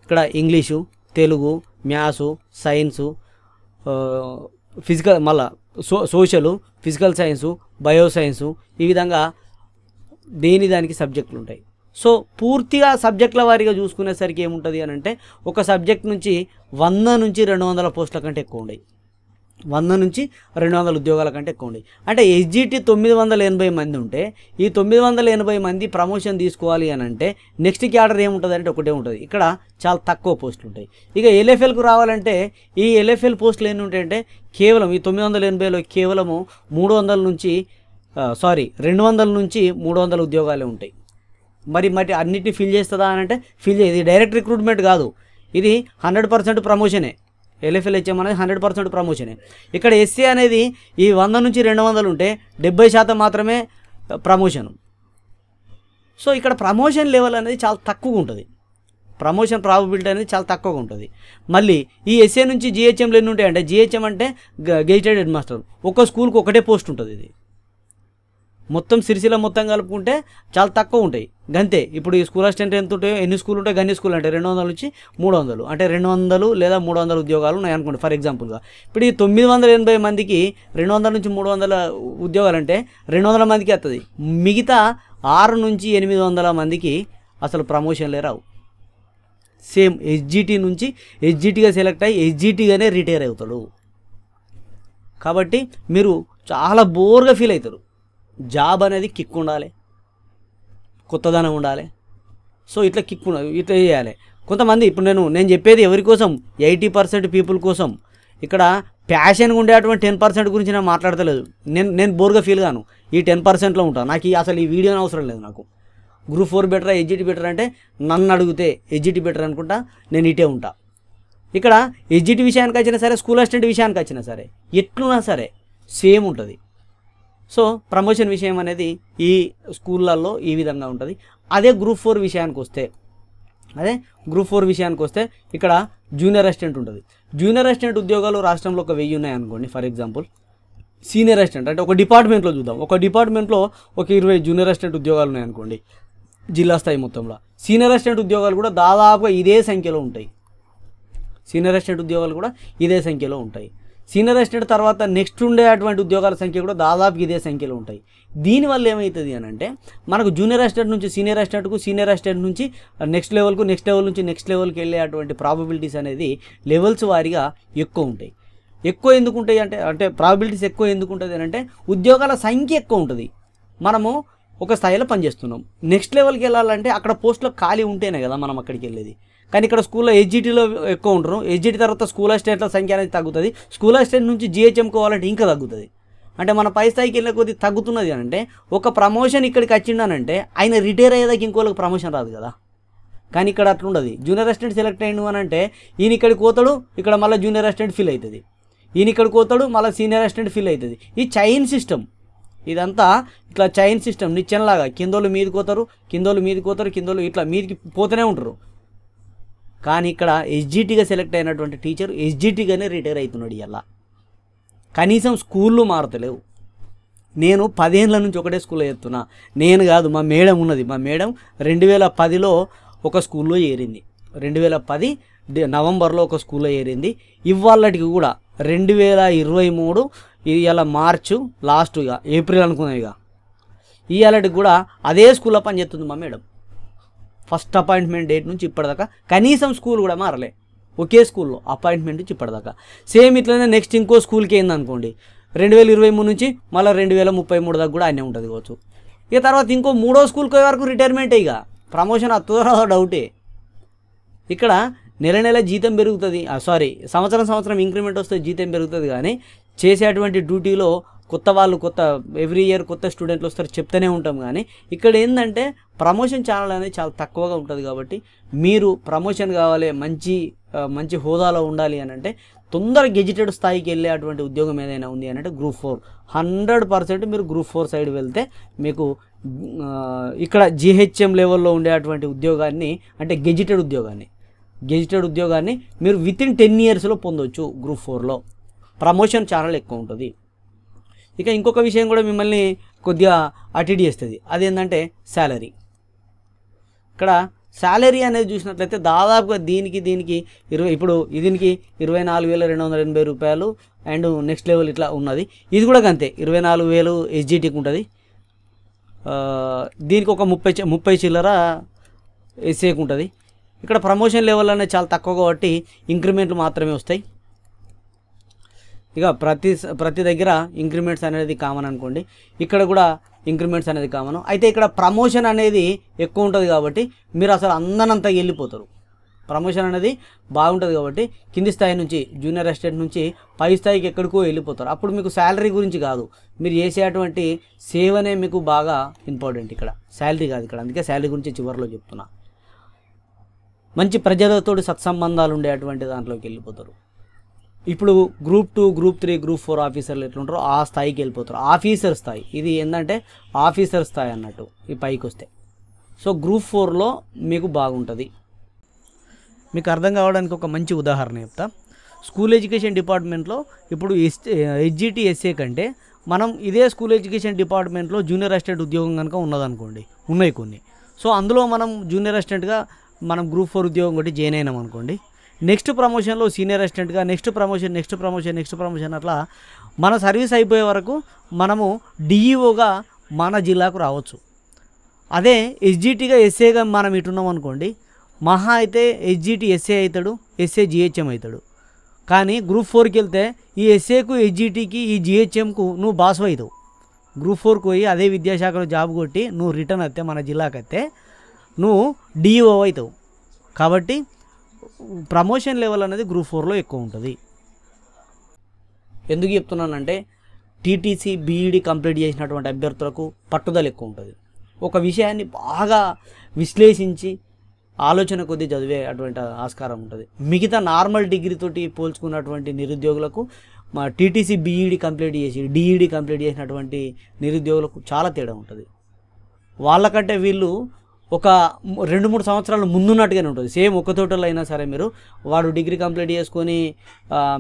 ఇక్కడ English, Telugu, maths, science, physical, మళ్ళీ social, physical science, bio science, ఈ విధంగా దానికి సబ్జెక్టులు ఉంటాయి. సో పూర్తిగా సబ్జెక్టుల వారీగా చూసుకునేసరికి ఏముంటుంది అని అంటే ఒక సబ్జెక్ట్ నుంచి 100 నుంచి 200 పోస్టుల కంటే ఎక్కువ ఉన్నాయి, 100 నుంచి 200 ఉద్యోగాల కంటే ఎక్కువ ఉన్నాయి. అంటే SGT 980 మంది ఉంటే ఈ 980 మంది ప్రమోషన్ తీసుకోవాలి అని అంటే నెక్స్ట్ క్యాడర్ ఏముంటుంది అంటే ఒకటే ఉంటుంది, ఇక్కడ చాలా తక్కువ పోస్టులు ఉంటాయి. ఇక LFLకు రావాలంటే ఈ LFL పోస్టులు ఎన్ని ఉంటాయంటే కేవలం ఈ 980లో కేవలము 200 నుంచి 300 ఉద్యోగాలే ఉంటాయి. మరి అన్నిటిని ఫిల్ చేస్తుందా అని అంటే ఫిల్ చేయదు. ఇది డైరెక్ట్ రిక్రూట్మెంట్ కాదు, ఇది 100% ప్రమోషనే. LFL HM అనేది 100% ప్రమోషనే. ఇక్కడ SC అనేది ఈ 100 నుంచి 200 ఉంటే 70% మాత్రమే ప్రమోషను. సో ఇక్కడ ప్రమోషన్ లెవెల్ అనేది చాలా తక్కువగా ఉంటుంది, ప్రమోషన్ ప్రాబబిలిటీ అనేది చాలా తక్కువగా ఉంటుంది. మళ్ళీ ఈ SC నుంచి GHMలు ఎన్ని ఉంటాయంటే GHM అంటే గెజిటెడ్ హెడ్ మాస్టర్, ఒక స్కూల్కి ఒకటే పోస్ట్ ఉంటుంది. ఇది మొత్తం సిరిసిల మొత్తం కలుపుకుంటే చాలా తక్కువ ఉంటాయి గంతే. ఇప్పుడు ఈ స్కూల్ అసిస్టెంట్ ఎంత ఉంటాయో, ఎన్ని స్కూల్ ఉంటాయి గన్ని స్కూల్ అంటే 200 నుంచి 300 అంటే 200 లేదా 300 ఉద్యోగాలు ఉన్నాయి అనుకోండి ఫర్ ఎగ్జాంపుల్గా. ఇప్పుడు ఈ 980 మందికి 200 నుంచి 300 ఉద్యోగాలు అంటే 200 మందికి వస్తుంది, మిగతా 600 నుంచి 800 మందికి అసలు ప్రమోషన్లే రావు. సేమ్ SGT నుంచి SGTగా సెలెక్ట్ అయ్యి SGTగానే రిటైర్ అవుతాడు. काबट्टी मीरू चाला बोर गा फील अवुतारू। జాబ్ అనేది కిక్ ఉండాలి, కొత్తదనం ఉండాలి, సో ఇట్లా కిక్ ఇట్లా చేయాలి। కొంతమంది ఇప్పుడు నేను చెప్పేది ఎవరి కోసం, 80% పీపుల్ కోసం। ఇక్కడ ప్యాషన్ ఉండేటువంటి 10% గురించి నేను మాట్లాడతలేదు। నేను బోర్ గా ఫీల్ గాను ఈ 10% లో ఉంటా, నాకు అసలు ఈ వీడియో అవసరం లేదు। నాకు గ్రూప్ 4 బెటర్ ఎస్జిటి బెటర్ అంటే నన్ను అడిగితే ఎస్జిటి బెటర్ అనుకుంటా, నేను ఇటే ఉంటా। ఇక్కడ ఎస్జిటి విషయానికి వచ్చినా సరే, స్కూల్ అసిస్టెంట్ విషయానికి వచ్చినా సరే, ఎట్లున్నా సరే సేమ్ ఉంటది। సో ప్రమోషన్ విషయం అనేది ఈ స్కూల్లలో ఈ విధంగా ఉంటది। అదే గ్రూప్ 4 విషయానికి వస్తే, అదే గ్రూప్ 4 విషయానికి వస్తే ఇక్కడ జూనియర్ అసిస్టెంట్ ఉంటుంది। జూనియర్ అసిస్టెంట్ ఉద్యోగాలు రాష్ట్రంలో ఒక 1000 ఉన్నాయి అనుకోండి ఫర్ ఎగ్జాంపుల్। సీనియర్ అసిస్టెంట్ అంటే ఒక డిపార్ట్మెంట్లో చూద్దాం, ఒక డిపార్ట్మెంట్లో ఒక 20 జూనియర్ అసిస్టెంట్ ఉద్యోగాలు ఉన్నాయి అనుకోండి జిల్లా స్థాయి మొత్తంలో। సీనియర్ అసిస్టెంట్ ఉద్యోగాలు కూడా దాదాపుగా ఇదే సంఖ్యలో ఉంటాయి, సీనియర్ అసిస్టెంట్ ఉద్యోగాలు కూడా ఇదే సంఖ్యలో ఉంటాయి। సీనియర్ అసిస్టెంట్ తర్వాత నెక్స్ట్ ఉండేటువంటి ఉద్యోగాల సంఖ్య కూడా దాదాపుగా ఇదే సంఖ్యలో ఉంటాయి। దీనివల్ల ఏమవుతుంది అని అంటే మనకు జూనియర్ అసిస్టెంట్ నుంచి సీనియర్ అసిస్టెంట్కు, సీనియర్ అసిస్టెంట్ నుంచి నెక్స్ట్ లెవెల్కు, నెక్స్ట్ లెవెల్ నుంచి నెక్స్ట్ లెవెల్కి వెళ్ళేటువంటి ప్రాబబిలిటీస్ అనేది లెవెల్స్ వారీగా ఎక్కువ ఉంటాయి। ఎక్కువ ఎందుకు ఉంటాయి అంటే అంటే ప్రాబబిలిటీస్ ఎక్కువ ఎందుకు ఉంటుంది అని అంటే ఉద్యోగాల సంఖ్య ఎక్కువ ఉంటుంది। మనము ఒక స్థాయిలో పనిచేస్తున్నాం, నెక్స్ట్ లెవెల్కి వెళ్ళాలంటే అక్కడ పోస్టులో ఖాళీ ఉంటేనే కదా మనం అక్కడికి వెళ్ళేది। కానీ ఇక్కడ స్కూల్లో ఎస్జిటీలో ఎక్కువ ఉంటారు, ఎస్జిటీ తర్వాత స్కూల్ అసిస్టెంట్ల సంఖ్య అనేది తగ్గుతుంది, స్కూల్ అసిస్టెంట్ నుంచి జిహెచ్ఎం కావాలంటే ఇంకా తగ్గుతుంది। అంటే మన పై స్థాయికి వెళ్ళే కొద్ది తగ్గుతున్నది అని అంటే ఒక ప్రమోషన్ ఇక్కడికి వచ్చిండనంటే ఆయన రిటైర్ అయ్యేదాకా ఇంకోళ్ళకి ప్రమోషన్ రాదు కదా। కానీ ఇక్కడ అట్లుండదు, జూనియర్ అసిస్టెంట్ సెలెక్ట్ అయ్యిండు అని అంటే ఈయన ఇక్కడికి పోతాడు, ఇక్కడ మళ్ళీ జూనియర్ అసిస్టెంట్ ఫీల్ అవుతుంది, ఈయన ఇక్కడికి పోతాడు, మళ్ళీ సీనియర్ అసిస్టెంట్ ఫీల్ అవుతుంది। ఈ చైన్ సిస్టమ్, ఇదంతా ఇట్లా చైన్ సిస్టమ్ నిచ్చెనలాగా కిందోళ్ళు మీదకి పోతారు, కిందోళ్ళు మీదకి పోతారు, కిందోళ్ళు ఇట్లా మీదకి పోతూనే ఉంటారు। కానీ ఇక్కడ ఎస్జిటీగా సెలెక్ట్ అయినటువంటి టీచర్ ఎస్జిటీగానే రిటైర్ అవుతున్నాడు ఇలా। కనీసం స్కూళ్ళు మారతలేవు। నేను 10 ఏళ్ళ నుంచి ఒకటే స్కూల్లో చేస్తున్నా, నేను కాదు మా మేడం ఉన్నది, మా మేడం 2010లో ఒక స్కూల్లో చేరింది, 2010 నవంబర్లో ఒక స్కూల్లో చేరింది, ఇవాళటికి కూడా 2023 ఇవాళ మార్చు లాస్ట్ ఇక ఏప్రిల్ అనుకున్నాయి ఇక ఇవాళటికి కూడా అదే స్కూల్లో పనిచేస్తుంది మా మేడం। ఫస్ట్ అపాయింట్మెంట్ డేట్ నుంచి ఇప్పటిదాకా కనీసం స్కూల్ కూడా మారలే, ఒకే స్కూల్లో అపాయింట్మెంట్ నుంచి ఇప్పటిదాకా సేమ్ ఇట్లనే నెక్స్ట్ ఇంకో స్కూల్కి ఏందనుకోండి 2023 నుంచి మళ్ళీ 2033 దాకా కూడా అన్నీ ఉంటుంది కావచ్చు। ఇక తర్వాత ఇంకో మూడో స్కూల్కి పోయే వరకు రిటైర్మెంట్, ఇక ప్రమోషన్ అత్యవసర డౌటే। ఇక్కడ నెల నెల జీతం పెరుగుతుంది, సారీ సంవత్సరం సంవత్సరం ఇంక్రిమెంట్ వస్తే జీతం పెరుగుతుంది, కానీ చేసేటువంటి డ్యూటీలో కొత్త వాళ్ళు కొత్త ఎవ్రీ ఇయర్ కొత్త స్టూడెంట్లు వస్తారు చెప్తూనే ఉంటాం। కానీ ఇక్కడ ఏంటంటే ప్రమోషన్ ఛానల్ అనేది చాలా తక్కువగా ఉంటుంది కాబట్టి మీరు ప్రమోషన్ కావాలి, మంచి మంచి హోదాలో ఉండాలి అని అంటే తొందరగా గెజిటెడ్ స్థాయికి వెళ్ళేటువంటి ఉద్యోగం ఏదైనా ఉంది అని అంటే గ్రూప్ 4 100% మీరు గ్రూప్ 4 సైడ్ వెళ్తే మీకు ఇక్కడ జిహెచ్ఎం లెవెల్లో ఉండేటువంటి ఉద్యోగాన్ని అంటే గెజిటెడ్ ఉద్యోగాన్ని మీరు వితిన్ 10 ఇయర్స్లో పొందవచ్చు గ్రూప్ 4లో। ప్రమోషన్ ఛానల్ ఎక్కువ ఉంటుంది। ఇక ఇంకొక విషయం కూడా మిమ్మల్ని కొద్దిగా అటిడి చేస్తుంది, అదేంటంటే శాలరీ। ఇక్కడ శాలరీ అనేది చూసినట్లయితే దాదాపుగా దీనికి ఇప్పుడు దీనికి 24,280 రూపాయలు అండ్ నెక్స్ట్ లెవెల్ ఇట్లా ఉన్నది, ఇది కూడా అంతే 24,000 ఎస్జిటీకి ఉంటుంది, దీనికి ఒక 30 చిల్లర ఎస్ఏకి ఉంటుంది। ఇక్కడ ప్రమోషన్ లెవెల్ అనేది చాలా తక్కువ కాబట్టి ఇంక్రిమెంట్లు మాత్రమే వస్తాయి। ఇక ప్రతి దగ్గర ఇంక్రిమెంట్స్ అనేది కామన్ అనుకోండి, ఇక్కడ కూడా ఇంక్రిమెంట్స్ అనేది కామన్ అయితే ఇక్కడ ప్రమోషన్ అనేది ఎక్కువ ఉంటుంది కాబట్టి మీరు అసలు అందనంతా వెళ్ళిపోతారు। ప్రమోషన్ అనేది బాగుంటుంది కాబట్టి కింది స్థాయి నుంచి జూనియర్ అసిస్టెంట్ నుంచి పై స్థాయికి ఎక్కడికో వెళ్ళిపోతారు। అప్పుడు మీకు శాలరీ గురించి కాదు, మీరు చేసేటువంటి సేవనే మీకు బాగా ఇంపార్టెంట్, ఇక్కడ శాలరీ కాదు ఇక్కడ। అందుకే శాలరీ గురించి చివరిలో చెప్తున్నా, మంచి ప్రజలతోటి సత్సంబంధాలు ఉండేటువంటి దాంట్లోకి వెళ్ళిపోతారు। ఇప్పుడు గ్రూప్ 2, గ్రూప్ 3, గ్రూప్ 4 ఆఫీసర్లు ఎట్లుంటారో ఆ స్థాయికి వెళ్ళిపోతారు, ఆఫీసర్ స్థాయి। ఇది ఏంటంటే ఆఫీసర్ స్థాయి అన్నట్టు ఈ పైకి వస్తే। సో గ్రూప్ 4లో మీకు బాగుంటుంది। మీకు అర్థం కావడానికి ఒక మంచి ఉదాహరణ చెప్తా, స్కూల్ ఎడ్యుకేషన్ డిపార్ట్మెంట్లో ఇప్పుడు ఎస్జిటిఎస్ఏ కంటే మనం ఇదే స్కూల్ ఎడ్యుకేషన్ డిపార్ట్మెంట్లో జూనియర్ అసిస్టెంట్ ఉద్యోగం కనుక ఉన్నదనుకోండి, ఉన్నాయి కొన్ని, సో అందులో మనం జూనియర్ అసిస్టెంట్గా మనం గ్రూప్ 4 ఉద్యోగం ఒకటి జాయిన్ అయినాం అనుకోండి, నెక్స్ట్ ప్రమోషన్లో సీనియర్ అసిస్టెంట్గా నెక్స్ట్ ప్రమోషన్ అట్లా మన సర్వీస్ అయిపోయే వరకు మనము డిఈఓగా మన జిల్లాకు రావచ్చు। అదే ఎస్జిటీగా ఎస్ఏగా మనం ఇటున్నాం అనుకోండి, మహా అయితే ఎస్జిటి ఎస్ఏ అవుతాడు, ఎస్ఏ జిహెచ్ఎం అవుతాడు। కానీ గ్రూప్ 4కి వెళ్తే ఈ ఈ ఎస్ఏకు ఎస్జిటికి ఈ జిహెచ్ఎంకు నువ్వు బాస్ అవుతావు. గ్రూప్ ఫోర్కి పోయి అదే విద్యాశాఖలో జాబ్ కొట్టి నువ్వు రిటర్న్ అయితే మన జిల్లాకైతే నువ్వు డిఓ అవుతావు. కాబట్టి ప్రమోషన్ లెవెల్ అనేది గ్రూప్ ఫోర్లో ఎక్కువ ఉంటుంది. ఎందుకు చెప్తున్నానంటే టీటీసీ బీఈడి కంప్లీట్ చేసినటువంటి అభ్యర్థులకు పట్టుదల ఎక్కువ ఉంటుంది. ఒక విషయాన్ని బాగా విశ్లేషించి ఆలోచన కొద్దీ చదివే అటువంటి ఆస్కారం ఉంటుంది. మిగతా నార్మల్ డిగ్రీతోటి పోల్చుకున్నటువంటి నిరుద్యోగులకు మా టీటీసీ బీఈడి కంప్లీట్ చేసి డిఈడి కంప్లీట్ చేసినటువంటి నిరుద్యోగులకు చాలా తేడా ఉంటుంది. వాళ్ళకంటే వీళ్ళు ఒక 2-3 సంవత్సరాలు ముందున్నట్టుగానే ఉంటుంది. సేమ్ ఒక్క తోటలో అయినా సరే మీరు వాడు డిగ్రీ కంప్లీట్ చేసుకొని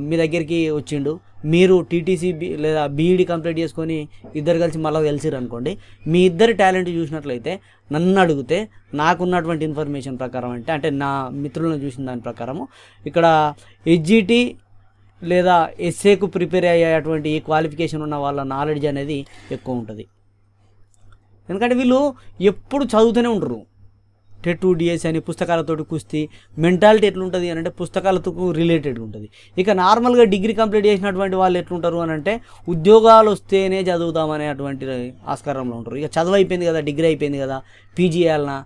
మీ దగ్గరికి వచ్చిండు, మీరు టీటీసీ లేదా బీఈడి కంప్లీట్ చేసుకొని ఇద్దరు కలిసి మళ్ళీ కలిసిరు అనుకోండి. మీ ఇద్దరు టాలెంట్ చూసినట్లయితే నన్ను అడిగితే నాకున్నటువంటి ఇన్ఫర్మేషన్ ప్రకారం అంటే నా మిత్రులను చూసిన దాని ప్రకారము ఇక్కడ ఎస్జిటి లేదా ఎస్ఏకు ప్రిపేర్ అయ్యేటువంటి ఈ క్వాలిఫికేషన్ ఉన్న వాళ్ళ నాలెడ్జ్ అనేది ఎక్కువ ఉంటుంది. ఎందుకంటే వీళ్ళు ఎప్పుడు చదువుతూనే ఉంటారు. టెట్ డిఎస్సి అని పుస్తకాలతోటి కుస్తీ మెంటాలిటీ ఎట్లుంటుంది అని అంటే పుస్తకాలతో రిలేటెడ్గా ఉంటుంది. ఇక నార్మల్గా డిగ్రీ కంప్లీట్ చేసినటువంటి వాళ్ళు ఎట్లుంటారు అని అంటే ఉద్యోగాలు వస్తేనే చదువుతామనేటువంటి ఆస్కారంలో ఉంటారు. ఇక చదువు అయిపోయింది కదా, డిగ్రీ అయిపోయింది కదా, పీజీ చేయాలన్నా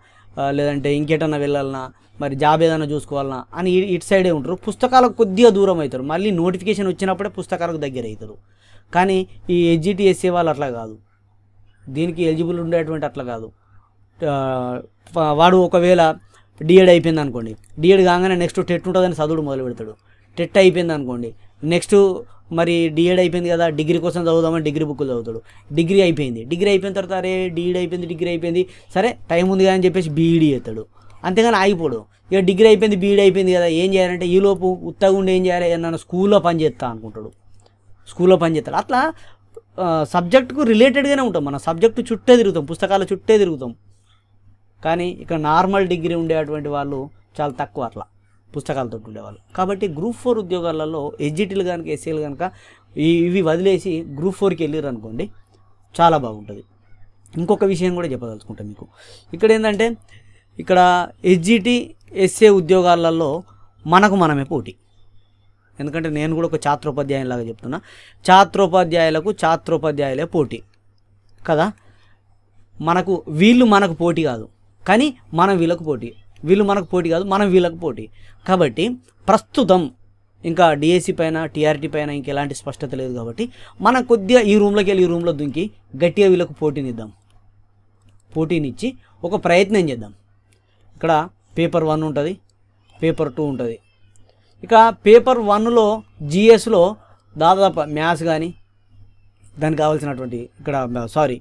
లేదంటే ఇంకెటన్నా వెళ్ళాలన్నా మరి జాబ్ ఏదైనా చూసుకోవాలన్నా అని ఇటు సైడే ఉంటారు. పుస్తకాలకు కొద్దిగా దూరం అవుతారు. మళ్ళీ నోటిఫికేషన్ వచ్చినప్పుడే పుస్తకాలకు దగ్గర అవుతారు. కానీ ఈ ఎస్జిటి ఎస్ఏ వాళ్ళు అట్లా కాదు, దీనికి ఎలిజిబుల్ ఉండేటువంటి అట్లా కాదు. వాడు ఒకవేళ డిఎడ్ అయిపోయింది అనుకోండి, డిఎడ్ కాగానే నెక్స్ట్ టెట్ ఉంటుందని చదువుడు మొదలు పెడతాడు. టెట్ అయిపోయింది అనుకోండి, నెక్స్ట్ మరి డిఎడ్ అయిపోయింది కదా డిగ్రీ కోసం చదువుదామని డిగ్రీ బుక్లు చదువుతాడు. డిగ్రీ అయిపోయింది, డిగ్రీ అయిపోయిన తర్వాత అరే డిఎడ్ అయిపోయింది, డిగ్రీ అయిపోయింది, సరే టైం ఉంది కదా అని చెప్పేసి బీఈడి అవుతాడు. అంతేగాని ఆగిపోడు. ఇక డిగ్రీ అయిపోయింది బీఈడి అయిపోయింది కదా ఏం చేయాలంటే ఈలోపు ఉత్తగా ఉండి ఏం చేయాలి నన్ను స్కూల్లో పని చేస్తా అనుకుంటాడు, స్కూల్లో పని చేస్తాడు. అట్లా సబ్జెక్టుకు రిలేటెడ్గానే ఉంటాం, మన సబ్జెక్టు చుట్టే తిరుగుతాం, పుస్తకాల చుట్టే తిరుగుతాం. కానీ ఇక్కడ నార్మల్ డిగ్రీ ఉండేటువంటి వాళ్ళు చాలా తక్కువ అట్లా పుస్తకాలతో ఉండేవాళ్ళు. కాబట్టి గ్రూప్ 4 ఉద్యోగాలలో ఎస్జిటీలు కనుక ఎస్ఏలు కనుక ఇవి వదిలేసి గ్రూప్ 4కి వెళ్ళారు అనుకోండి చాలా బాగుంటుంది. ఇంకొక విషయం కూడా చెప్పదలుచుకుంటాం మీకు. ఇక్కడ ఏంటంటే ఇక్కడ ఎస్జిటి ఎస్ఏ ఉద్యోగాలలో మనకు మనమే పోటీ. ఎందుకంటే నేను కూడా ఒక ఛాత్రోపాధ్యాయులాగా చెప్తున్నా, ఛాత్రోపాధ్యాయులకు ఛాత్రోపాధ్యాయులే పోటీ కదా. మనకు వీళ్ళు మనకు పోటీ కాదు, కానీ మనం వీళ్ళకు పోటీ, వీళ్ళు మనకు పోటీ కాదు, మనం వీళ్ళకు పోటీ. కాబట్టి ప్రస్తుతం ఇంకా డిఎస్సి పైన టీఆర్టీ పైన ఇంకెలాంటి స్పష్టత లేదు. కాబట్టి మనం కొద్దిగా ఈ రూమ్లోకి వెళ్ళి ఈ రూమ్లో దుంకి గట్టిగా వీళ్ళకు పోటీనిద్దాం, పోటీనిచ్చి ఒక ప్రయత్నం చేద్దాం. ఇక్కడ పేపర్ 1 ఉంటుంది, పేపర్ 2 ఉంటుంది. ఇక పేపర్ 1లో జిఎస్లో దాదాపు మ్యాథ్స్ కానీ దానికి కావాల్సినటువంటి ఇక్కడ సారీ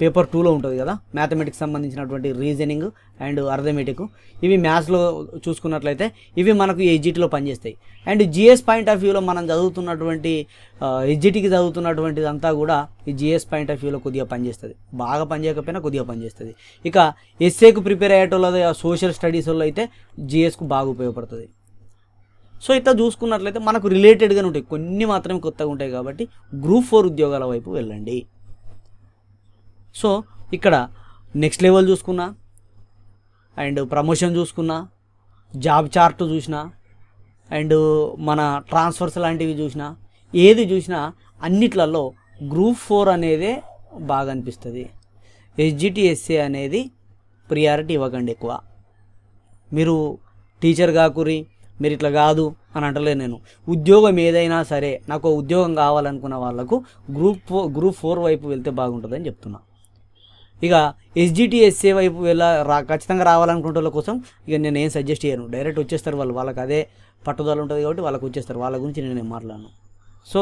పేపర్ 2లో ఉంటుంది కదా మ్యాథమెటిక్స్ సంబంధించినటువంటి రీజనింగ్ అండ్ అర్థమెటిక్. ఇవి మ్యాథ్స్లో చూసుకున్నట్లయితే ఇవి మనకు ఎస్జిటీలో పనిచేస్తాయి. అండ్ జిఎస్ పాయింట్ ఆఫ్ వ్యూలో మనం చదువుతున్నటువంటి ఎస్జిటీకి చదువుతున్నటువంటిది అంతా కూడా ఈ జిఎస్ పాయింట్ ఆఫ్ వ్యూలో కొద్దిగా పనిచేస్తుంది, బాగా పనిచేయకపోయినా కొద్దిగా పనిచేస్తుంది. ఇక ఎస్ఏకు ప్రిపేర్ అయ్యేటోళ్ళ సోషల్ స్టడీస్ వల్ల అయితే జిఎస్కు బాగా ఉపయోగపడుతుంది. సో ఇట్లా చూసుకున్నట్లయితే మనకు రిలేటెడ్గానే ఉంటాయి, కొన్ని మాత్రమే కొత్తగా ఉంటాయి. కాబట్టి గ్రూప్ 4 ఉద్యోగాల వైపు వెళ్ళండి. సో ఇక్కడ నెక్స్ట్ లెవెల్ చూసుకున్నా అండ్ ప్రమోషన్ చూసుకున్నా, జాబ్ చార్ట్ చూసినా అండ్ మన ట్రాన్స్ఫర్స్ లాంటివి చూసినా, ఏది చూసినా అన్నిట్లలో గ్రూప్ 4 అనేది బాగా అనిపిస్తుంది. ఎస్జిటిఎస్ఏ అనేది ప్రియారిటీ ఇవ్వకండి ఎక్కువ. మీరు టీచర్ కాకురి మీరు ఇట్లా కాదు అని అంటలేదు నేను. ఉద్యోగం ఏదైనా సరే నాకు ఉద్యోగం కావాలనుకున్న వాళ్ళకు గ్రూప్ 4 వైపు వెళ్తే బాగుంటుందని చెప్తున్నా. ఇక ఎస్జిటిఎస్ఏ వైపు ఖచ్చితంగా రావాలనుకునే వాళ్ళ కోసం ఇక నేను ఏం సజెస్ట్ చేయను, డైరెక్ట్ వచ్చేస్తారు వాళ్ళు, వాళ్ళకి అదే పట్టుదల ఉంటుంది కాబట్టి వాళ్ళకి వచ్చేస్తారు, వాళ్ళ గురించి నేనేం మాట్లాడను. సో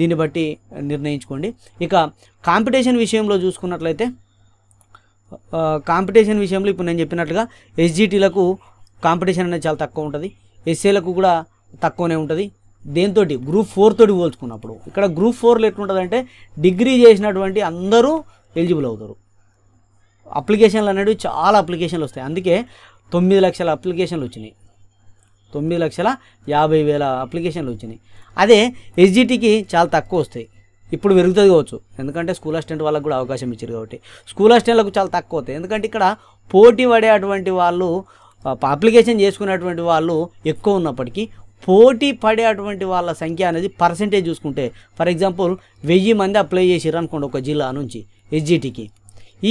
దీన్ని బట్టి నిర్ణయించుకోండి. ఇక కాంపిటీషన్ విషయంలో చూసుకున్నట్లయితే కాంపిటీషన్ విషయంలో ఇప్పుడు నేను చెప్పినట్లుగా ఎస్జిటీలకు కాంపిటీషన్ అనేది చాలా తక్కువ ఉంటుంది, ఎస్ఏలకు కూడా తక్కువనే ఉంటుంది. దేంతో గ్రూప్ 4 తోటి పోల్చుకున్నప్పుడు ఇక్కడ గ్రూప్ 4లో ఎట్లుంటుందంటే డిగ్రీ చేసినటువంటి అందరూ ఎలిజిబుల్ అవుతారు. అప్లికేషన్లు అనేవి చాలా అప్లికేషన్లు వస్తాయి. అందుకే 9 లక్షల అప్లికేషన్లు వచ్చినాయి, 9,50,000 అప్లికేషన్లు వచ్చినాయి. అదే ఎస్జిటికి చాలా తక్కువ వస్తాయి. ఇప్పుడు పెరుగుతుంది కావచ్చు, ఎందుకంటే స్కూల్ అసిస్టెంట్ వాళ్ళకు కూడా అవకాశం ఇచ్చారు కాబట్టి స్కూల్ అసిస్టెంట్లకు చాలా తక్కువ అవుతాయి. ఎందుకంటే ఇక్కడ పోటీ పడేటువంటి వాళ్ళు అప్లికేషన్ చేసుకునేటువంటి వాళ్ళు ఎక్కువ ఉన్నప్పటికీ పోటీ పడేటువంటి వాళ్ళ సంఖ్య అనేది పర్సెంటేజ్ చూసుకుంటే ఫర్ ఎగ్జాంపుల్ 1000 మంది అప్లై చేశారు అనుకోండి ఒక జిల్లా నుంచి ఎస్జిటికి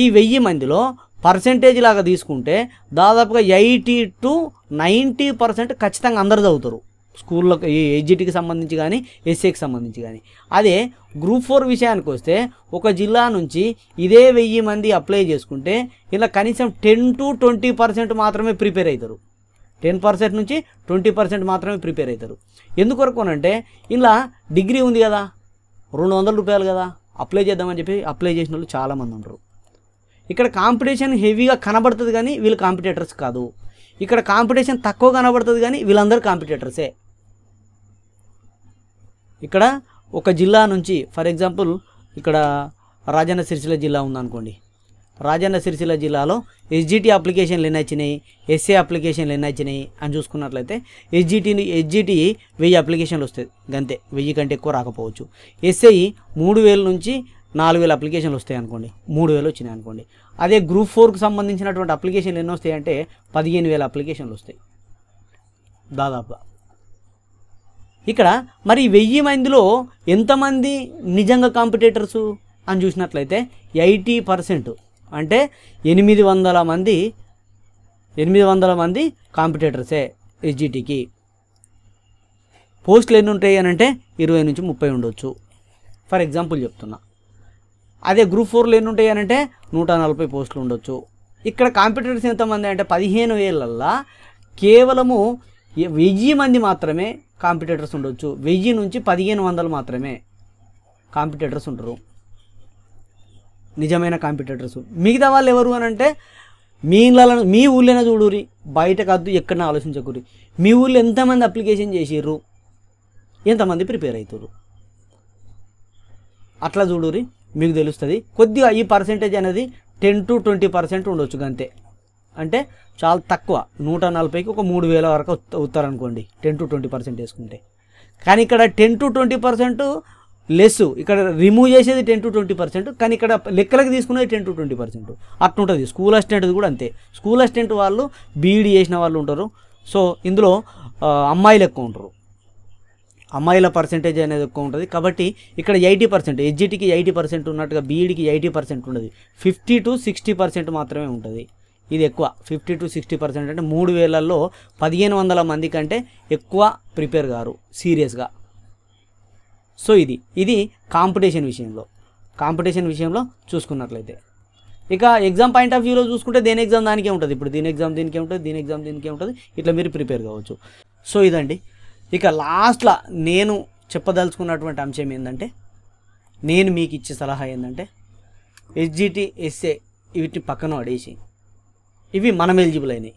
ఈ 1000 మందిలో పర్సెంటేజ్ లాగా తీసుకుంటే దాదాపుగా 80 టు 90% ఖచ్చితంగా అందరూ చదువుతారు స్కూల్లో ఈ ఎస్జిటికి సంబంధించి గాని ఎస్ఏకి సంబంధించి గాని అదే గ్రూప్ 4 విషయానికి వస్తే ఒక జిల్లా నుంచి ఇదే 1000 మంది అప్లై చేసుకుంటే ఇలా కనీసం 10 టు 20% మాత్రమే ప్రిపేర్ అవుతారు 10% నుంచి 20% మాత్రమే ప్రిపేర్ అవుతారు ఎందుకొరకునంటే ఇలా డిగ్రీ ఉంది కదా 200 రూపాయలు కదా అప్లై చేద్దామని చెప్పి అప్లై చేసినోళ్ళు చాలా మంది ఉంటారు ఇక్కడ కాంపిటీషన్ హెవీగా కనబడుతది కానీ వీళ్ళు కాంపిటీటర్స్ కాదు ఇక్కడ కాంపిటీషన్ తక్కువ కనబడుతది కానీ వీళ్ళందరూ కాంపిటీటర్సే ఇక్కడ ఒక జిల్లా నుంచి ఫర్ ఎగ్జాంపుల్ ఇక్కడ రాజన్న సిరిసిల్ల జిల్లా ఉంది అనుకోండి రాజన్న సిరిసిల్ల జిల్లాలో ఎస్జిటి అప్లికేషన్లు ఎన్ని వచ్చేనాయి ఎస్ఏ అప్లికేషన్లు ఎన్ని వచ్చేనాయి అని చూసుకున్నట్లయితే ఎస్జిటి 1000 అప్లికేషన్లు వస్తాయి గంతే 1000 కంటే ఎక్కువ రాకపోవచ్చు ఎస్ఏ 3000 నుంచి 4000 అప్లికేషన్లు వస్తాయి అనుకోండి 3000 వచ్చినాయి అనుకోండి అదే గ్రూప్ 4 కు సంబంధించినటువంటి అప్లికేషన్లు ఎన్ని వస్తాయి అంటే 15000 అప్లికేషన్లు వస్తాయి దాదాపుగా ఇక్కడ మరి 1000 మందిలో ఎంతమంది నిజంగా కాంపిటీటర్స్ అని చూసినట్లయితే 80% అంటే 800 మంది కాంపిటీటర్సే ఎస్జిటికి పోస్టులు ఎన్ని ఉంటాయి అని అంటే 20 నుంచి 30 ఉండొచ్చు ఫర్ ఎగ్జాంపుల్ చెప్తున్నా అదే గ్రూప్ 4 లో ఎన్ని ఉంటాయి అని అంటే 140 పోస్టులు ఉండొచ్చు ఇక్కడ కాంపిటీటర్స్ ఎంతమంది అంటే 15000ల్లో కేవలము 1000 మంది మాత్రమే కాంపిటీటర్స్ ఉండొచ్చు 1000 నుంచి 1500 మాత్రమే కాంపిటీటర్స్ ఉంటారు నిజమైన కాంపిటీటర్స్ మిగతా వాళ్ళు ఎవరు అని అంటే మీ ఇళ్ళను మీ ఊళ్ళేనా చూడురి బయట కాదు ఎక్కడ ఆలోచించకూరి మీ ఊళ్ళో ఎంతమంది అప్లికేషన్ చేసిర్రు ఎంతమంది ప్రిపేర్ అవుతారు అట్లా చూడురి మీకు తెలుస్తుంది కొద్దిగా ఈ పర్సెంటేజ్ అనేది 10 to 20% ఉండొచ్చు అంతే అంటే చాలా తక్కువ 140కి ఒక 3000 వరకు అవుతారనుకోండి 10 to 20% వేసుకుంటే కానీ ఇక్కడ 10 to 20% లెస్ ఇక్కడ రిమూవ్ చేసేది 10 to 20% కానీ ఇక్కడ లెక్కలకు తీసుకునేది 10 to 20% అట్టుంటుంది స్కూల్ అసిస్టెంట్ కూడా అంతే స్కూల్ అసిస్టెంట్ వాళ్ళు బీఈడి చేసిన వాళ్ళు ఉంటారు సో ఇందులో అమ్మాయిలు ఎక్కువ ఉంటారు అమ్మాయిల పర్సెంటేజ్ అనేది ఎక్కువ ఉంటుంది కాబట్టి ఇక్కడ 80% ఎస్జిటికి 80% ఉన్నట్టుగా బీఈడికి 80% ఉండదు 50 to 60% మాత్రమే ఉంటుంది ఇది ఎక్కువ 50 to 60% అంటే 3000ల్లో 1500 మంది కంటే ఎక్కువ ప్రిపేర్ గారు సీరియస్గా సో ఇది కాంపిటీషన్ విషయంలో చూసుకున్నట్లయితే ఇక ఎగ్జామ్ పాయింట్ ఆఫ్ వ్యూలో చూసుకుంటే దేని ఎగ్జామ్ దానికే ఉంటుంది ఇప్పుడు దీని ఎగ్జామ్ దీనికే ఉంటుంది ఇట్లా మీరు ప్రిపేర్ కావచ్చు సో ఇదండి ఇక లాస్ట్లో నేను చెప్పదలుచుకున్నటువంటి అంశం ఏంటంటే నేను మీకు ఇచ్చే సలహా ఏంటంటే SGT/SA వీటిని పక్కన పడేసి ఇవి మనం ఎలిజిబుల్ అయినాయి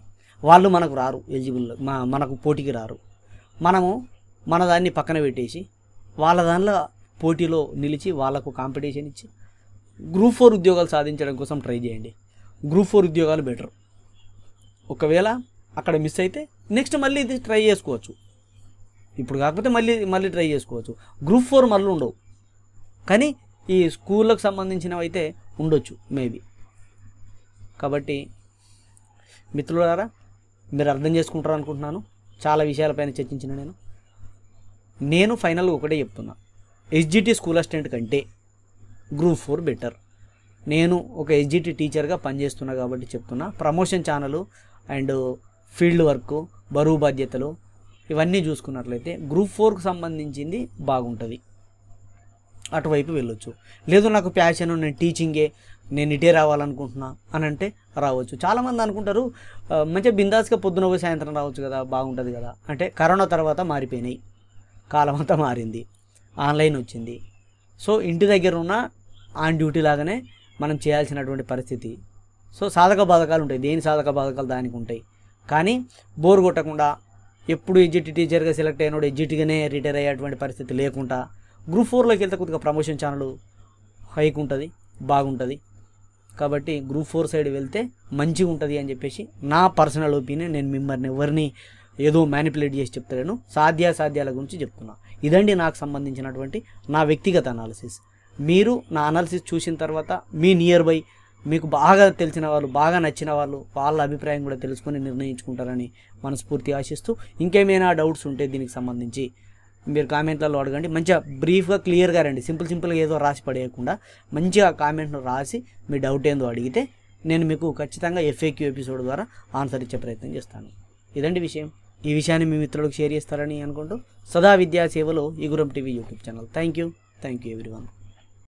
వాళ్ళు మనకు రారు ఎలిజిబుల్ మనకు పోటీకి రారు మనము మన దాన్ని పక్కన పెట్టేసి వాళ్ళ దానిలో పోటీలో నిలిచి వాళ్ళకు కాంపిటీషన్ ఇచ్చి గ్రూప్ 4 ఉద్యోగాలు సాధించడం కోసం ట్రై చేయండి గ్రూప్ 4 ఉద్యోగాలు బెటర్ ఒకవేళ అక్కడ మిస్ అయితే నెక్స్ట్ మళ్ళీ ఇది ట్రై చేసుకోవచ్చు ఇప్పుడు కాకపోతే మళ్ళీ ట్రై చేసుకోవచ్చు గ్రూప్ 4 మళ్ళీ ఉండవు కానీ ఈ స్కూళ్ళకు సంబంధించినవి అయితే ఉండొచ్చు మేబీ కాబట్టి మిత్రులారా మీరు అర్థం చేసుకుంటారు అనుకుంటున్నాను చాలా విషయాలపైన చర్చించిన నేను ఫైనల్ ఒకటే చెప్తున్నా ఎస్జిటి స్కూల్ అసిస్టెంట్ కంటే గ్రూప్ 4 బెటర్ నేను ఒక ఎస్జిటి టీచర్గా పనిచేస్తున్నా కాబట్టి చెప్తున్నా promotion channel and field work బరువు బాధ్యతలు ఇవన్నీ చూసుకున్నట్లయితే గ్రూప్ 4కు సంబంధించింది బాగుంటుంది అటువైపు వెళ్ళొచ్చు లేదు నాకు ప్యాషన్ నేను టీచింగే నేను ఇటే రావాలనుకుంటున్నా అని అంటే రావచ్చు చాలామంది అనుకుంటారు మంచిగా బిందాస్గా పొద్దున పోయి సాయంత్రం రావచ్చు కదా బాగుంటుంది కదా అంటే కరోనా తర్వాత మారిపోయినాయి కాలం అంతా మారింది ఆన్లైన్ వచ్చింది సో ఇంటి దగ్గర ఉన్న ఆన్ డ్యూటీ లాగానే మనం చేయాల్సినటువంటి పరిస్థితి సో సాధక బాధకాలు ఉంటాయి దేని సాధక బాధకాలు దానికి ఉంటాయి కానీ బోర్ కొట్టకుండా ఎప్పుడు ఎస్జిటి టీచర్గా సెలెక్ట్ అయినోడు ఎస్జిటిగానే రిటైర్ అయ్యేటువంటి పరిస్థితి లేకుండా గ్రూప్ 4లోకి వెళ్తే కొద్దిగా ప్రమోషన్ ఛానల్ హైక్ ఉంటుంది బాగుంటుంది కాబట్టి గ్రూప్ 4 సైడ్ వెళ్తే మంచిగా ఉంటుంది అని చెప్పేసి నా పర్సనల్ ఒపీనియన్ నేను మిమ్మల్ని ఎవరిని ఏదో మ్యానిపులేట్ చేసి చెప్తాను సాధ్యాసాధ్యాల గురించి చెప్తున్నా ఇదండి నాకు సంబంధించినటువంటి నా వ్యక్తిగత అనాలిసిస్ మీరు నా అనాలిసిస్ చూసిన తర్వాత మీ నియర్ బై మీకు బాగా తెలిసిన వాళ్ళు బాగా నచ్చిన వాళ్ళు వాళ్ళ అభిప్రాయం కూడా తెలుసుకొని నిర్ణయించుకుంటారని మనస్ఫూర్తి ఆశిస్తూ ఇంకేమైనా డౌట్స్ ఉంటే దీనికి సంబంధించి మీరు కామెంట్లలో అడగండి మంచిగా బ్రీఫ్గా క్లియర్గా రండి సింపుల్ సింపుల్గా ఏదో రాసి పడేయకుండా మంచిగా కామెంట్ను రాసి మీ డౌట్ ఏందో అడిగితే నేను మీకు ఖచ్చితంగా FAQ ఎపిసోడ్ ద్వారా ఆన్సర్ ఇచ్చే ప్రయత్నం చేస్తాను ఇదండి విషయం ఈ విషయాన్ని మీ మిత్రులకు షేర్ చేస్తారని అనుకుంటూ సదా విద్యా సేవలో eGURUm TV YouTube channel thank you everyone